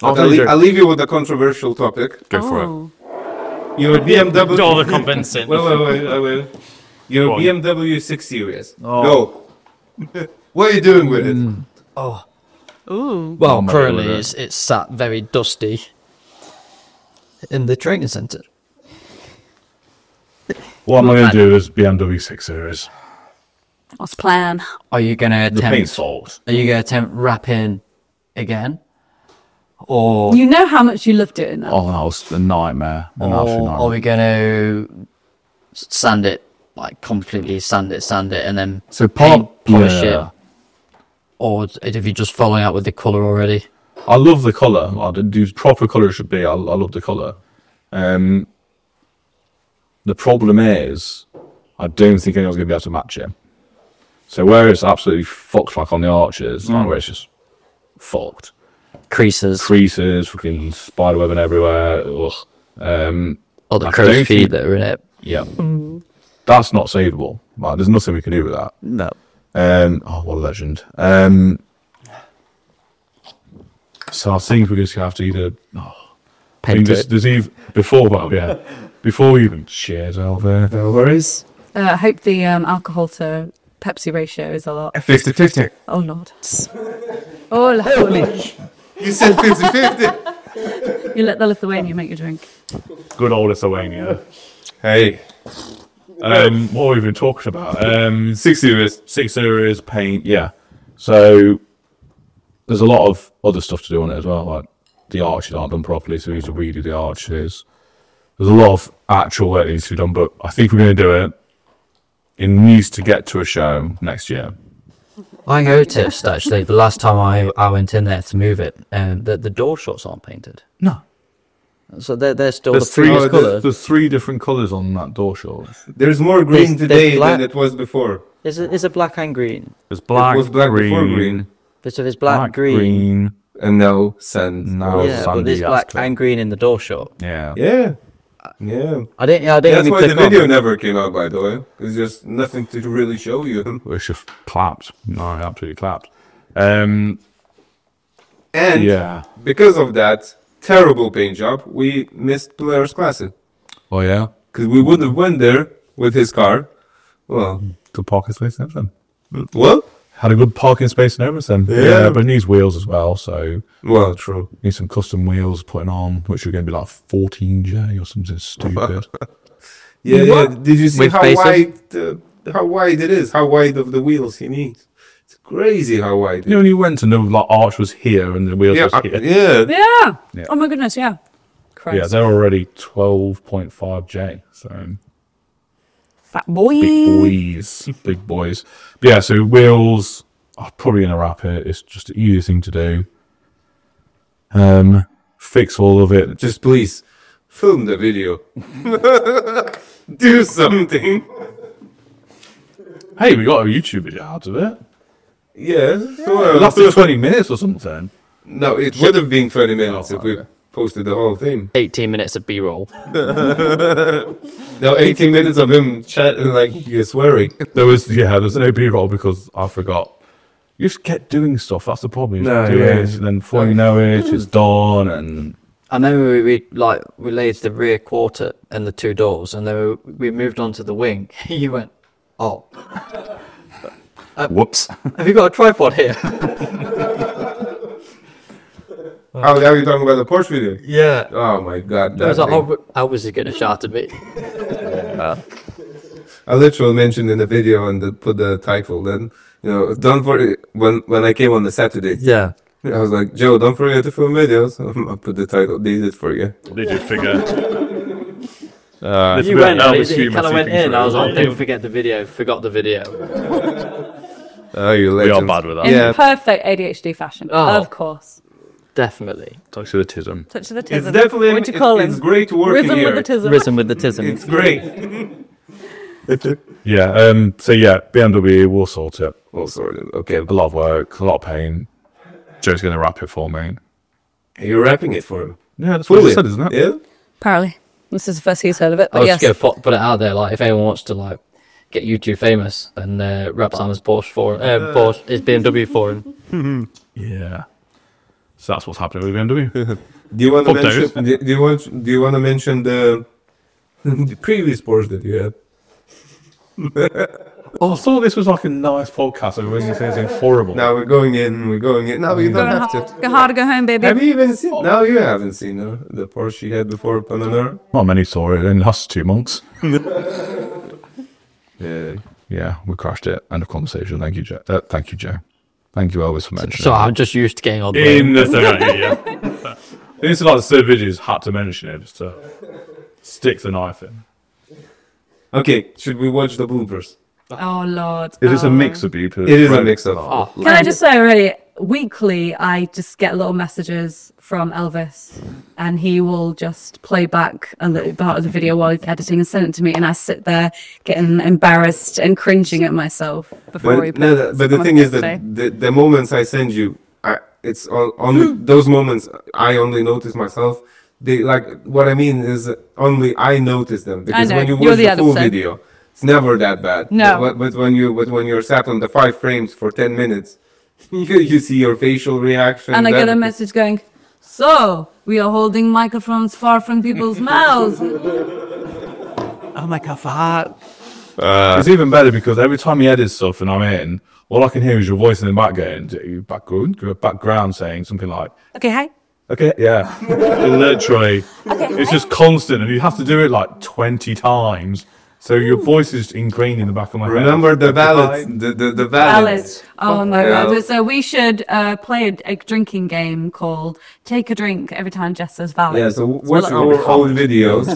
I'll, I'll, leave, I'll leave you with a controversial topic. Go for oh. it. Your B M W. Do all the convincing. Wait, wait, wait, wait, wait. Your B M W six series. Oh. No. What are you doing with it? Mm. Oh. Ooh. Well, currently it's, it's sat very dusty in the training centre. What am I going to do is B M W six series. What's the plan? Are you going to attempt... The paint salt. Are you going to attempt wrapping again? Or... You know how much you loved it in that. Oh, that was a nightmare. An or nightmare. Are we going to sand it, like completely sand it, sand it, and then so pop, polish yeah. it? Or if you're just following out with the colour already? I love the colour. Like, the proper colour should be. I, I love the colour. Um... The problem is, I don't think anyone's going to be able to match it. So where it's absolutely fucked, like on the arches, mm. like where it's just fucked. Creases. Creases, fucking spiderwebbing everywhere. Ugh. Um, or the crow's feet that are in it. Yeah. Mm. That's not savable. Like, there's nothing we can do with that. No. Um, oh, what a legend. Um, so I think we're just going to have to either... Oh, paint I mean, there's, it. There's even, before that, yeah. Before we even cheers, Elvis. No worries. Uh, I hope the um, alcohol to Pepsi ratio is a lot. fifty fifty. Oh, Lord. Oh, holy. You said fifty fifty. You let the Lithuania make your drink. Good old Lithuania. Hey. Um, what have we been talking about? Um, six areas, six areas, paint, yeah. So there's a lot of other stuff to do on it as well. Like the arches aren't done properly, so we need to redo the arches. There's a lot of actual work that needs to be done, but I think we're going to do it. It needs to get to a show next year. I noticed actually the last time I, I went in there to move it, and the, the door shuts aren't painted. No. So they're, they're still there's the three no, colours. There's, there's three different colours on that door shut. There's more green there's, today there's black, than it was before. Is it, is it black and green? There's black, it was black green, before green. But so there's black, black green. green. And now sand. No, yeah, sandy, but there's black and green in the door shut. Yeah. Yeah. Yeah, I didn't. I didn't. That's why the video never came out, by the way. There's just nothing to really show you. It's just clapped. No, absolutely clapped. Um, and yeah, because of that terrible paint job, we missed Players Classic. Oh yeah, because we would have went there with his car. Well, good parking space and everything. What? Had a good parking space and everything. Yeah, yeah, but it needs wheels as well. So well, true. Need some custom wheels putting on, which are going to be like fourteen J or something stupid. Yeah, yeah. Did you see With how bases? wide, the, how wide it is? How wide of the wheels he needs? It's crazy how wide. You know, when you went and the like, arch was here and the wheels yeah, was here. Yeah. yeah, yeah. Oh my goodness, yeah. Christ. Yeah, they're already twelve point five J. So. Fat boys. Big boys. Big boys. But yeah, so wheels are probably going to wrap it. It's just the easiest thing to do. Um, fix all of it. Just please, film the video. Do something. Hey, we got a YouTube video out of it. Yes. Yeah. So it lasted twenty minutes or something. No, it would have been twenty minutes oh, if we... posted the whole thing. eighteen minutes of B-roll. No, eighteen minutes of him chatting like you're swearing. There was, yeah, there's no B-roll because I forgot. You just kept doing stuff, that's the problem. You no, do yeah. it, and then before you know it, it's dawn, and... I know we, we, like, we laid the rear quarter and the two doors, and then we, we moved on to the wing. You went, oh. uh, Whoops. Have you got a tripod here? Oh, now you're talking about the Porsche video? Yeah. Oh my God. That I was like, oh, how was he going to shout at me? Yeah. I literally mentioned in the video and the, put the title then, you know, don't worry, when, when I came on the Saturday. Yeah. I was like, Joe, don't forget to film videos. I put the title, they did for you. They did figure. uh, you went, Elvis, he kind of went in, I was like, don't forget the video, forgot the video. Oh, you legends. We are bad with that. In yeah. perfect A D H D fashion, oh. of course. Definitely. Touch of the tism. Touch of the tism. It's definitely, what do you call it, it? It's great working Risen here. With the tism. Risen with the tism. It's great. Yeah, um, so yeah, B M W, we'll sort it. We'll sort it, okay. A lot of work, a lot of pain. Joe's going to wrap it for me. You're wrapping it for him? Yeah, that's Fully. what he said, isn't it? Yeah. Apparently. This is the first he's heard of it, but I was yes. just going to put it out there, like, if anyone wants to, like, get YouTube famous and uh, wrap Simon's Porsche for him, uh, Porsche, his B M W for him. Yeah. So that's what's happening with B M W. Do you want to mention? Do you want? Do you want to mention the, the previous Porsche that you had? Oh, I thought this was like a nice podcast. I wasn't saying anything horrible. Now we're going in. We're going in. Now you don't have to. Go hard to go home, baby. Have you even seen? Oh. No, you haven't seen her. The Porsche she had before Panamera. Not many saw it in the last two months. Yeah, yeah, we crashed it. End of conversation. Thank you, Joe. Uh, thank you, Joe. Thank you always for mentioning. So, so I'm just used to getting on the in the third yeah. This is like the third videos had to mention it just to stick the knife in. Okay, should we watch the bloopers? Oh Lord! It oh. is a mix of bloopers. It is a mix of. Oh. Can I just say already? Weekly, I just get little messages from Elvis, and he will just play back a little part of the video while he's editing and send it to me, and I sit there getting embarrassed and cringing at myself before but, he plays. No, but the thing is that the, the moments I send you, I, it's on, on those moments I only notice myself. They like what I mean is only I notice them because when you watch the, the full video, it's never that bad. No, but, but when you but when you're sat on the five frames for ten minutes. You, you see your facial reaction. And I get a message going, so, we are holding microphones far from people's mouths. Oh my God, for heart. Uh, it's even better because every time he edits stuff and I'm in, all I can hear is your voice in the background, background, background saying something like, okay, hi. Okay, yeah. Literally. Okay, it's hi. Just constant, and you have to do it like twenty times. So your voice is ingrained in the back of my head. Remember the ballad, the, the, the ballad. Oh my God. So we should uh, play a, a drinking game called Take a Drink every time Jess says ballad. Yeah, so what's so our old videos?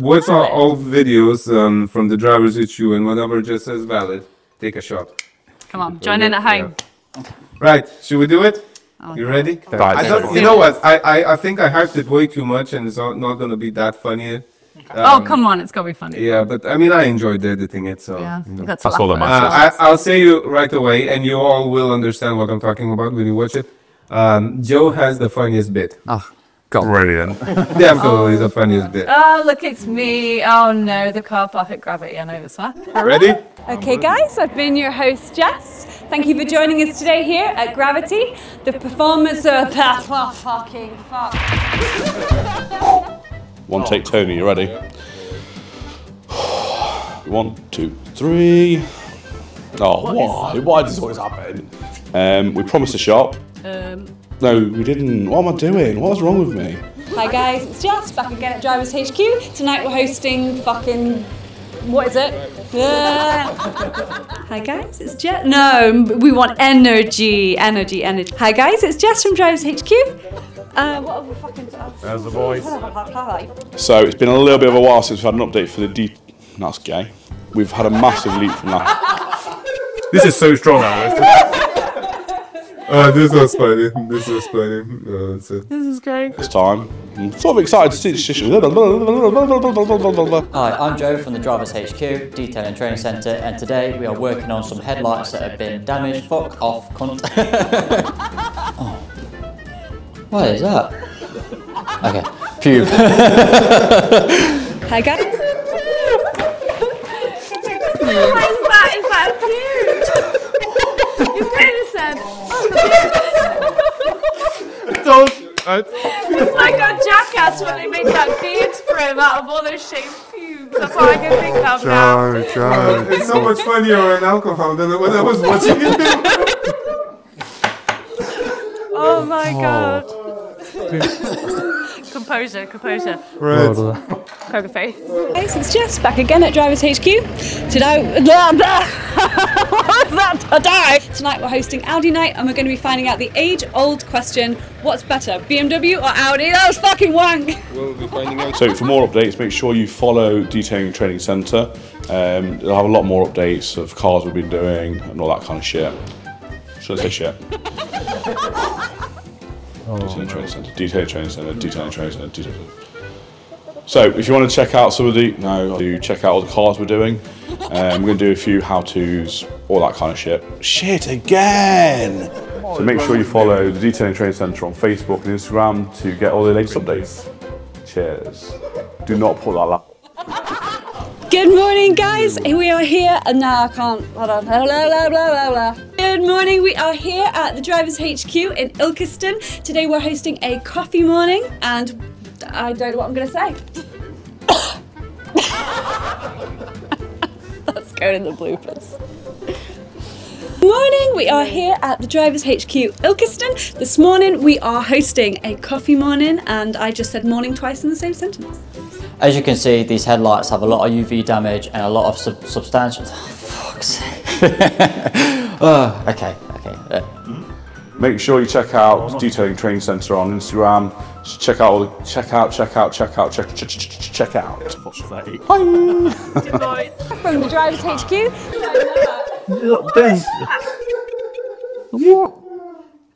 What's our old videos um, from the Drivers H Q, and whenever Jess says ballad, take a shot. Come on, join in at home. Yeah. Right, should we do it? Oh, you ready? God. I don't, you know what, I, I, I think I hyped it way too much and it's not going to be that funny. Um, oh, come on, it's going to be funny. Yeah, but I mean, I enjoyed editing it, so... Yeah, you know. That's, that's all that matters. Uh, I'll say you right away, and you all will understand what I'm talking about when you watch it. Um, Joe has the funniest bit. Oh, God. Brilliant. Definitely oh, the funniest God. bit. Oh, look, it's me. Oh, no, the car park at Gravity. I know this one. Ready? Okay, guys, I've been your host, Jess. Thank you for joining us today here at Gravity, the performance of... That's what fucking fuck. One take, Tony, you ready? One, two, three. Oh, why? Why does this always happen? Um, we promised a shop. Um, no, we didn't. What am I doing? What's wrong with me? Hi guys, it's Jess, back again at Drivers H Q. Tonight we're hosting fucking... What is it? Uh, hi guys, it's Jess. No, we want energy, energy, energy. Hi guys, it's Jess from Drivers H Q. Uh, what are we fucking... There's the voice. So it's been a little bit of a while since we've had an update for the D... That's gay. We've had a massive leap from that. This is so strong, Alice. uh, this was funny. This was funny. Uh, that's it. This is gay. This time. I'm sort of excited to see this issue. Hi, I'm Joe from the Drivers H Q, Detailing and Training Center, and today we are working on some headlights that have been damaged. Fuck off, cunt. Oh. What is that? Okay, pube. Hi guys. Why is that? Is that a pube? You're innocent. Oh. Don't. I... It's like a jackass when they make that beard spray out of all those shaped pubes. That's all I can think of now. Joe, Joe. It's so much funnier in alcohol than when I was watching it. Oh my oh. God. Composure, composure. Right. Poker face. Hey, so it's Jess, back again at Drivers H Q. Today, blah, blah. What was that? Today? Tonight we're hosting Audi night, and we're going to be finding out the age-old question, what's better, B M W or Audi? That was fucking wank. We'll be finding out. So for more updates, make sure you follow Detailing and Training Center. Um, they'll have a lot more updates of cars we've been doing and all that kind of shit. Should I say shit? Oh, Detailing Training Center, Detailing Training Center, Detailing Training Center, Detailing Training Center. So, if you want to check out some of the, no, you check out all the cars we're doing. Um, we're going to do a few how-tos, all that kind of shit. Shit again! So make sure you follow the Detailing Training Center on Facebook and Instagram to get all the latest updates. Cheers. Do not put that up. Good morning, guys. We are here, and now I can't, hold on, blah, blah, blah, blah, blah. Good morning, we are here at the Drivers H Q in Ilkeston. Today we're hosting a coffee morning, and I don't know what I'm going to say. That's going in the bloopers. Morning, we are here at the Drivers H Q Ilkeston. This morning we are hosting a coffee morning, and I just said morning twice in the same sentence. As you can see, these headlights have a lot of U V damage and a lot of sub substantial... Oh, fuck's sake. oh, okay, okay. Uh, Make sure you check out Detailing Training Center on Instagram. Check out all the check out, check out, check out, check check check, check out. Hi. Good boys. From the Drivers H Q. What?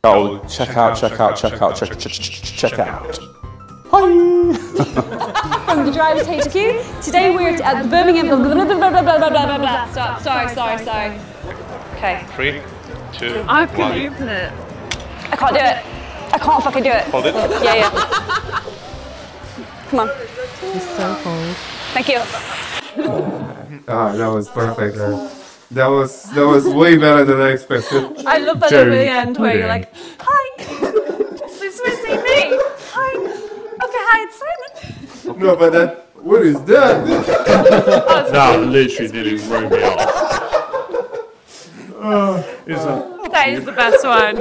Oh, check out, check out, check out, check check check out. Hi. From the Drivers H Q. Today we're at the Birmingham. Blah blah blah blah blah blah blah. Stop. Sorry, sorry, sorry. Okay. Three, two, one. I can open it. I can't do it. I can't fucking do it. Hold it. Yeah, yeah. Come on. It's so cold. Thank you. Oh, that was perfect. That was that was way better than I expected. I love that over the end where you're like, hi. This is me. Hi. Okay, hi, it's Simon. No, but that What is that? No, literally did it throw me off. Uh, it's uh, a, that is the best one.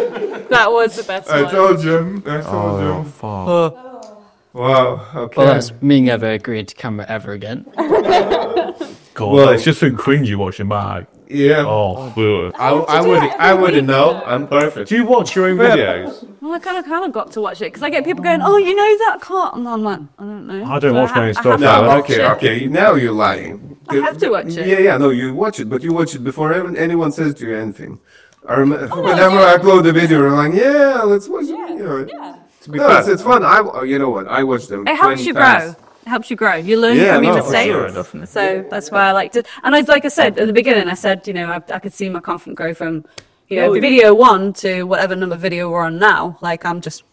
That was the best I one. I told you. I told oh, you. Fuck. Uh, Wow, okay. Well, that's me never agreeing to camera ever again. God, well, it's just so cringy watching my... Yeah. Oh, oh I, I, I wouldn't I wouldn't know. I'm perfect. Do you watch your own videos? Well, I kind of kind of got to watch it, because I get people going, oh, you know that car? And I'm like, I don't know. I don't so watch I my own stuff. No, okay, okay. Now you're lying. I have to watch it. Yeah, yeah, no, you watch it, but you watch it before anyone says to you anything. I remember, oh, whenever yeah. I upload a video, I'm like, yeah, let's watch yeah. it. You know, yeah. No, it's, it's fun. I, you know what? I watch them. It helps you times. grow. It helps you grow. You learn yeah, from your mistakes. Sure, so that's why I liked it. And I, like I said at the beginning, I said, you know, I, I could see my confidence grow from, you know, oh, video yeah. one to whatever number video we're on now. Like I'm just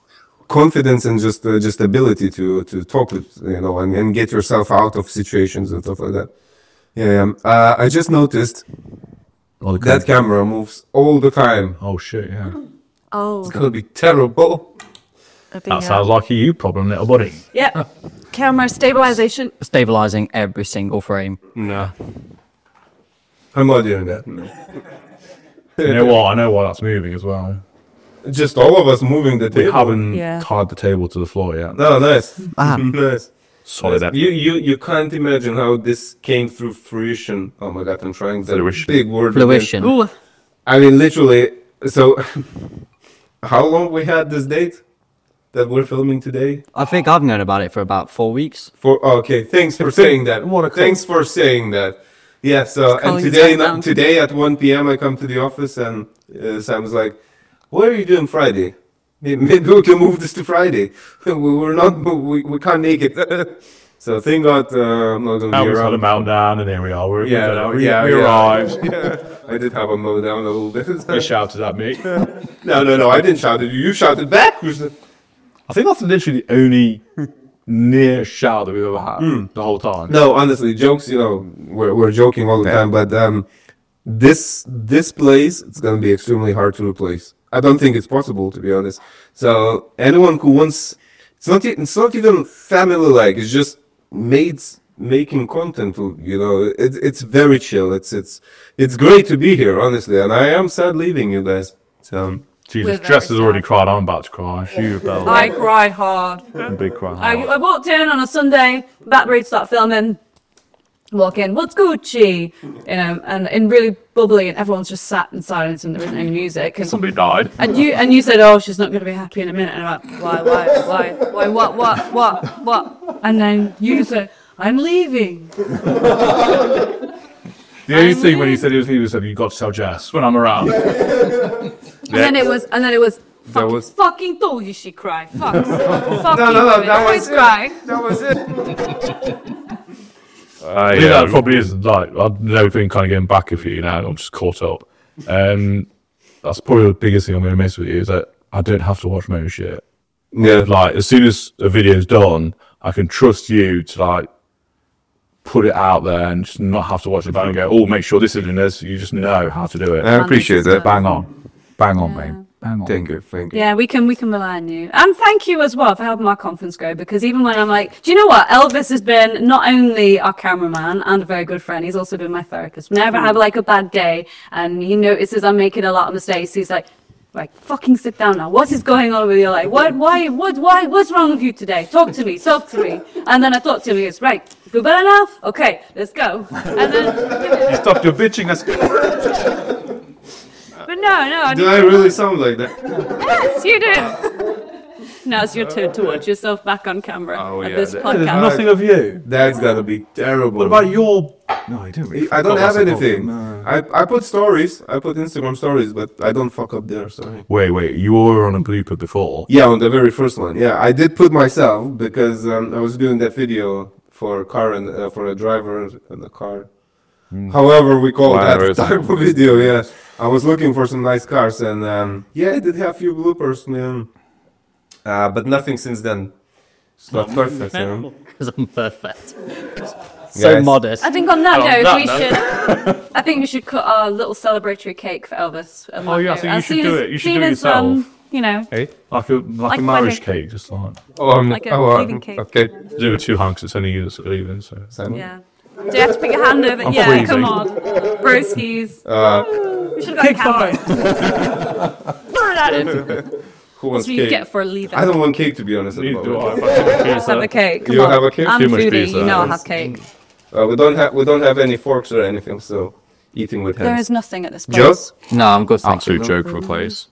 confidence and just uh, just ability to to talk with, you know, and, and get yourself out of situations and stuff like that. Yeah. yeah. Uh, I just noticed oh, that camera moves all the time. Oh shit! Yeah. Oh. It's gonna be terrible. That sounds out. like a you problem, little buddy. Yep. Camera stabilization. Stabilizing every single frame. No. I'm not doing that. No. You know what? I know why that's moving as well. Just all of us moving the table. We haven't yeah. tied the table to the floor yet. No, nice. Ah. nice. Solid. Nice. You, you, you can't imagine how this came through fruition. Oh my God, I'm trying that fruition. big word. Fruition. Ooh. I mean, literally. So, how long we had this date? That we're filming today? I think I've known about it for about four weeks. For okay, thanks for saying that. What a thanks for saying that. Yeah, so and today today at one P M I come to the office and uh, Sam's like, what are you doing Friday? Maybe we can move this to Friday. We're not, we, we can't make it. So thank God uh, I'm not going to be around. I was on a meltdown and here we are. We're, yeah, we're, yeah, we yeah. arrived. Yeah. I did have a meltdown a little bit. You shouted at me. No, no, no, I didn't shout at you. You shouted back. I think that's literally the only near shout that we've ever had mm. the whole time. No, honestly, jokes, you know, we're, we're joking all the yeah. time, but um, this this place, it's going to be extremely hard to replace. I don't think it's possible, to be honest. So anyone who wants, it's not, it's not even family-like, it's just mates making content, you know, it, it's very chill. It's, it's, it's great to be here, honestly, and I am sad leaving you guys. So... Jesus, Jess has already cried. I'm about to cry. Yeah. Bell. I cry hard. I'm big cry hard. I, I walked in on a Sunday, back road start filming, walk in, what's Gucci? You know, and, and really bubbly, and everyone's just sat in silence and there isn't any music. And, somebody died. And you and you said, oh, she's not going to be happy in a minute. And I'm like, why, why, why, why, what, what, what, what? And then you said, I'm leaving. The only thing when he said he was leaving was that you got to tell Jess when I'm around. Yeah. And then it was, and then it was, fuck, was... fucking told you she cried. Fuck, fuck no, no, no, no, that was it. Cry. That was it. I think that probably is like I've never been kind of getting back with you now. I'm just caught up. Um, that's probably the biggest thing I'm going to miss with you is that I don't have to watch my own shit. Yeah. Like as soon as a video's done, I can trust you to like. Put it out there and just not have to watch it back and go, oh, make sure this isn't this. You just know how to do it. I appreciate that. Bang on. Bang on, yeah. mate. Bang on. Thank you. Thank you. Yeah, we can, we can rely on you. And thank you as well for helping our conference go, because even when I'm like, do you know what? Elvis has been not only our cameraman and a very good friend, he's also been my therapist. Whenever I have like a bad day and he notices I'm making a lot of mistakes, he's like, like, fucking sit down now. What is going on with you? Like, what, why, what, why, what's wrong with you today? Talk to me, talk to me. And then I talk to him, it's right, feel better now? Okay, let's go. And then... You stopped your bitching us. But no, no. Do I really sound like that? Yes, you do. Now it's your turn to watch yourself back on camera oh, at yeah, this that, podcast. There's nothing of you. That's gotta be terrible. What about your... No, I don't really. I don't have anything. No. I, I put stories. I put Instagram stories, but I don't fuck up there, sorry. Wait, wait. You were on a blooper before? Yeah, on the very first one. Yeah, I did put myself because um, I was doing that video for a car and uh, for a driver and a car. Mm. However, we call wow, that type of video, yeah. I was looking for some nice cars and um, yeah, I did have a few bloopers, man. Uh, but nothing since then. It's not perfect, you know? Because I'm perfect. So guys. Modest. I think on that note, no, we no. should. I think we should cut our little celebratory cake for Elvis. Oh yeah, I think you should do it. You should do it yourself. Um, you know. Hey, like a, like like a marriage cake, just like. Oh, I'm like a oh, leaving cake. Okay, zero two hunks, it's only you that's leaving, so. Yeah. Do you have to put your hand over? I'm yeah, freezing. Come on. Broskies. Uh, we should have got a camera. Throw that in. Who wants cake? You get for a leaving. I don't want cake, to be honest. At the moment. Do I have, have a cake. Come you on. Have a cake? I'm foodie, you know I have cake. Uh, we don't have we don't have any forks or anything, so eating with hands. There is nothing at this place. Joe? No, I'm good. Absolute joke for a place.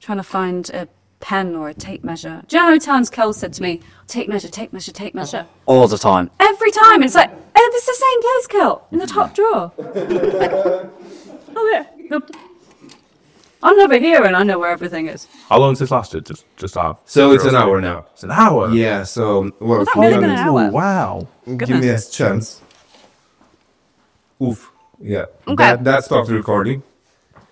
Trying to find a pen or a tape measure. Do you know how many times Kel said to me, tape measure, tape measure, tape measure? All the time. Every time. It's like, oh, this is the same place, Kel, in the top drawer. Like, oh, yeah. I'm over here and I know where everything is. How long has this lasted? Just, just half. So it's an hour now. now. It's an hour? Yeah, so... Well, was that really been an hour? Oh, wow. Goodness. Give me a chance. Oof. Yeah. Okay. That, that stopped the recording.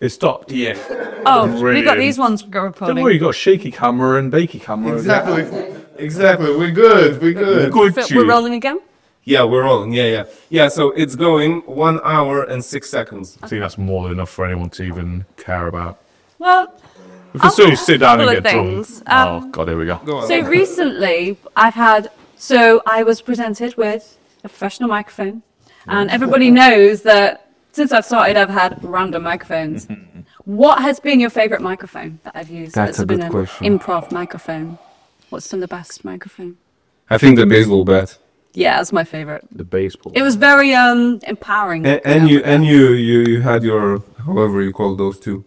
It stopped. Yeah. Oh, we got these ones recording. Don't worry, you got shaky camera and bakey camera. Exactly. Exactly. We're good. We're good. good so we're rolling again? Yeah, we're rolling. Yeah, yeah. Yeah, so it's going one hour and six seconds. Okay. I think that's more than enough for anyone to even care about. Well, we can still sit down and get drunk. Um, oh, God, here we go. go on, so on. recently, I've had, so I was presented with a professional microphone, and everybody knows that since I've started, I've had random microphones. What has been your favourite microphone that I've used? That's, That's a been good an question. Improv microphone. What's been the best microphone? I think the baseball bat. Yeah, that's my favourite. The baseball. It was very um empowering. And, and you and you, you you had your however you call those two.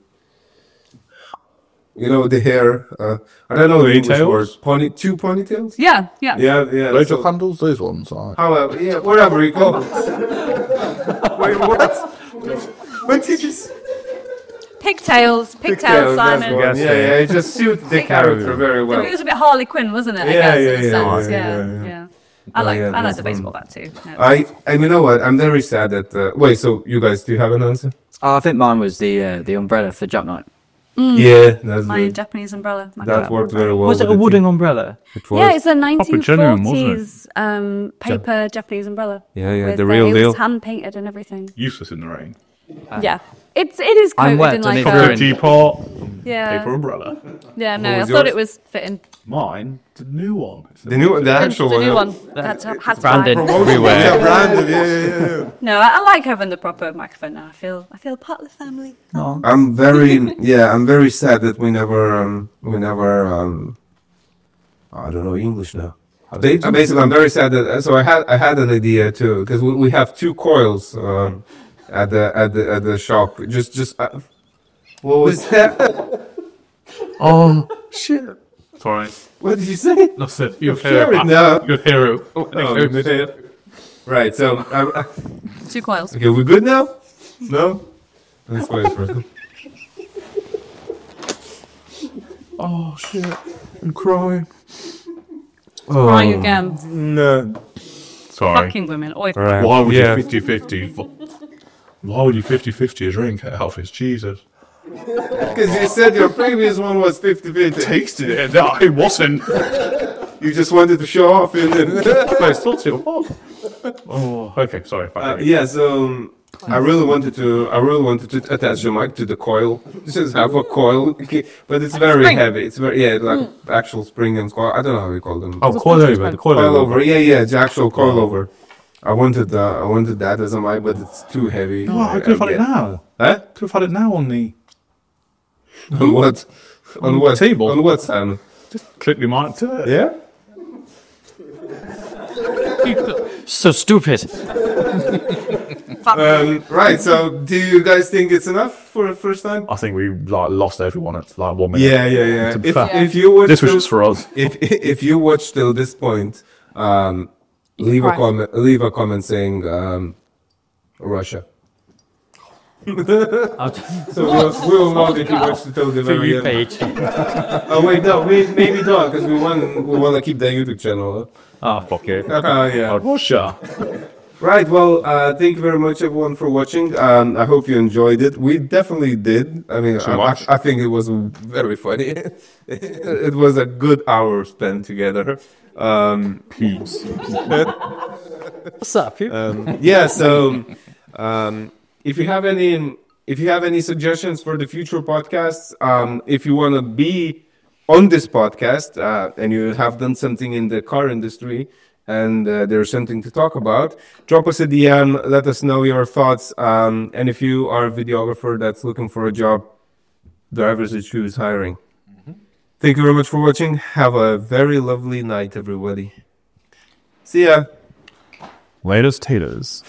You know the hair. Uh, I don't know the words. Pony two ponytails. Yeah, yeah. Yeah, yeah. Those so, handles, those ones. Are. However, yeah, whatever you call them. Wait, what? When did you s pigtails, pigtails, pigtails Simon. Yeah, yeah, it just suited the character very well. It was a bit Harley Quinn, wasn't it? I yeah, guess, yeah, in a yeah, sense. yeah, yeah, yeah, yeah. I like, oh, yeah, I like the baseball bat too. No, I, I mean, you know what? I'm very sad that. Uh, wait, so you guys, do you have an answer? Oh, I think mine was the uh, the umbrella for Jap Night. Mm. Yeah, that's my good. Japanese umbrella. My that umbrella. worked very well. Was it a wooden it umbrella? It was. Yeah, it's a nineteen forties um, paper Jap Japanese umbrella. Yeah, yeah, with the real deal. Hand painted and everything. Useless in the rain. Uh, yeah, it's it is coated wet, in like a teapot. Yeah, paper umbrella. Yeah, no, I yours? thought it was fitting. Mine, the new one. It's the the new one, the actual one. The new one. That's it's branded everywhere. Yeah, branded. Yeah, yeah, yeah. No, I, I like having the proper microphone now. I feel I feel part of the family. Oh. I'm very yeah, I'm very sad that we never um, we never um, I don't know English now. They, basically, I'm very sad that so I had I had an idea too because we, we have two coils. Um, At the at the at the shop, just just uh, what was that? Oh shit! Sorry. What did you say? No, sir. Your hero. No. Your hero. Oh, oh, right. So uh, two coils. Okay, we're good now. No. Let's wait for it. Oh shit! I'm crying. Oh. Crying again. No. Sorry. Fucking women. Oi. Right. Why would yeah. you fifty fifty? Why would you fifty fifty a drink at Alfie's? Jesus. Because you said your previous one was fifty fifty. Tasted it. No, it wasn't. You just wanted to show off. And I thought it was. Oh, okay. Sorry. Uh, yeah, so um, I really wanted to I really wanted to attach your mic to the coil. This is half a coil, but it's very spring. heavy. It's very, yeah, like mm. actual spring and coil. I don't know how you call them. Oh, coil over. The coil, coil over. over. Yeah, yeah, the actual coil over. I wanted that. Uh, I wanted that as a mic, but it's too heavy. No, I could have had it now. Huh? Could have had it now on the. On what? On, on what table? On what stand? Just click the mic to it. Yeah. So stupid. um, right. So, do you guys think it's enough for the first time? I think we like lost everyone at like one minute. Yeah, yeah, yeah. If, yeah. if you watch this was just for us. If if you watch till this point. Um, Leave a comment. Leave a comment saying um, Russia. so we'll, we'll not if you watch the television page. Oh wait, no, we, maybe not because we want we want to keep the YouTube channel. Ah, fuck it. Okay, yeah. Russia. Right. Well, uh, thank you very much, everyone, for watching. Um, I hope you enjoyed it. We definitely did. I mean, I, I think it was very funny. It was a good hour spent together. Um, peeps. What's up, peeps? Um, yeah. So, um, if you have any If you have any suggestions for the future podcasts, um, if you want to be on this podcast uh, and you have done something in the car industry and uh, there's something to talk about, drop us a D M, let us know your thoughts. Um, and if you are a videographer that's looking for a job, Drivers H Q is hiring. Mm-hmm. Thank you very much for watching. Have a very lovely night, everybody. See ya. Latest taters.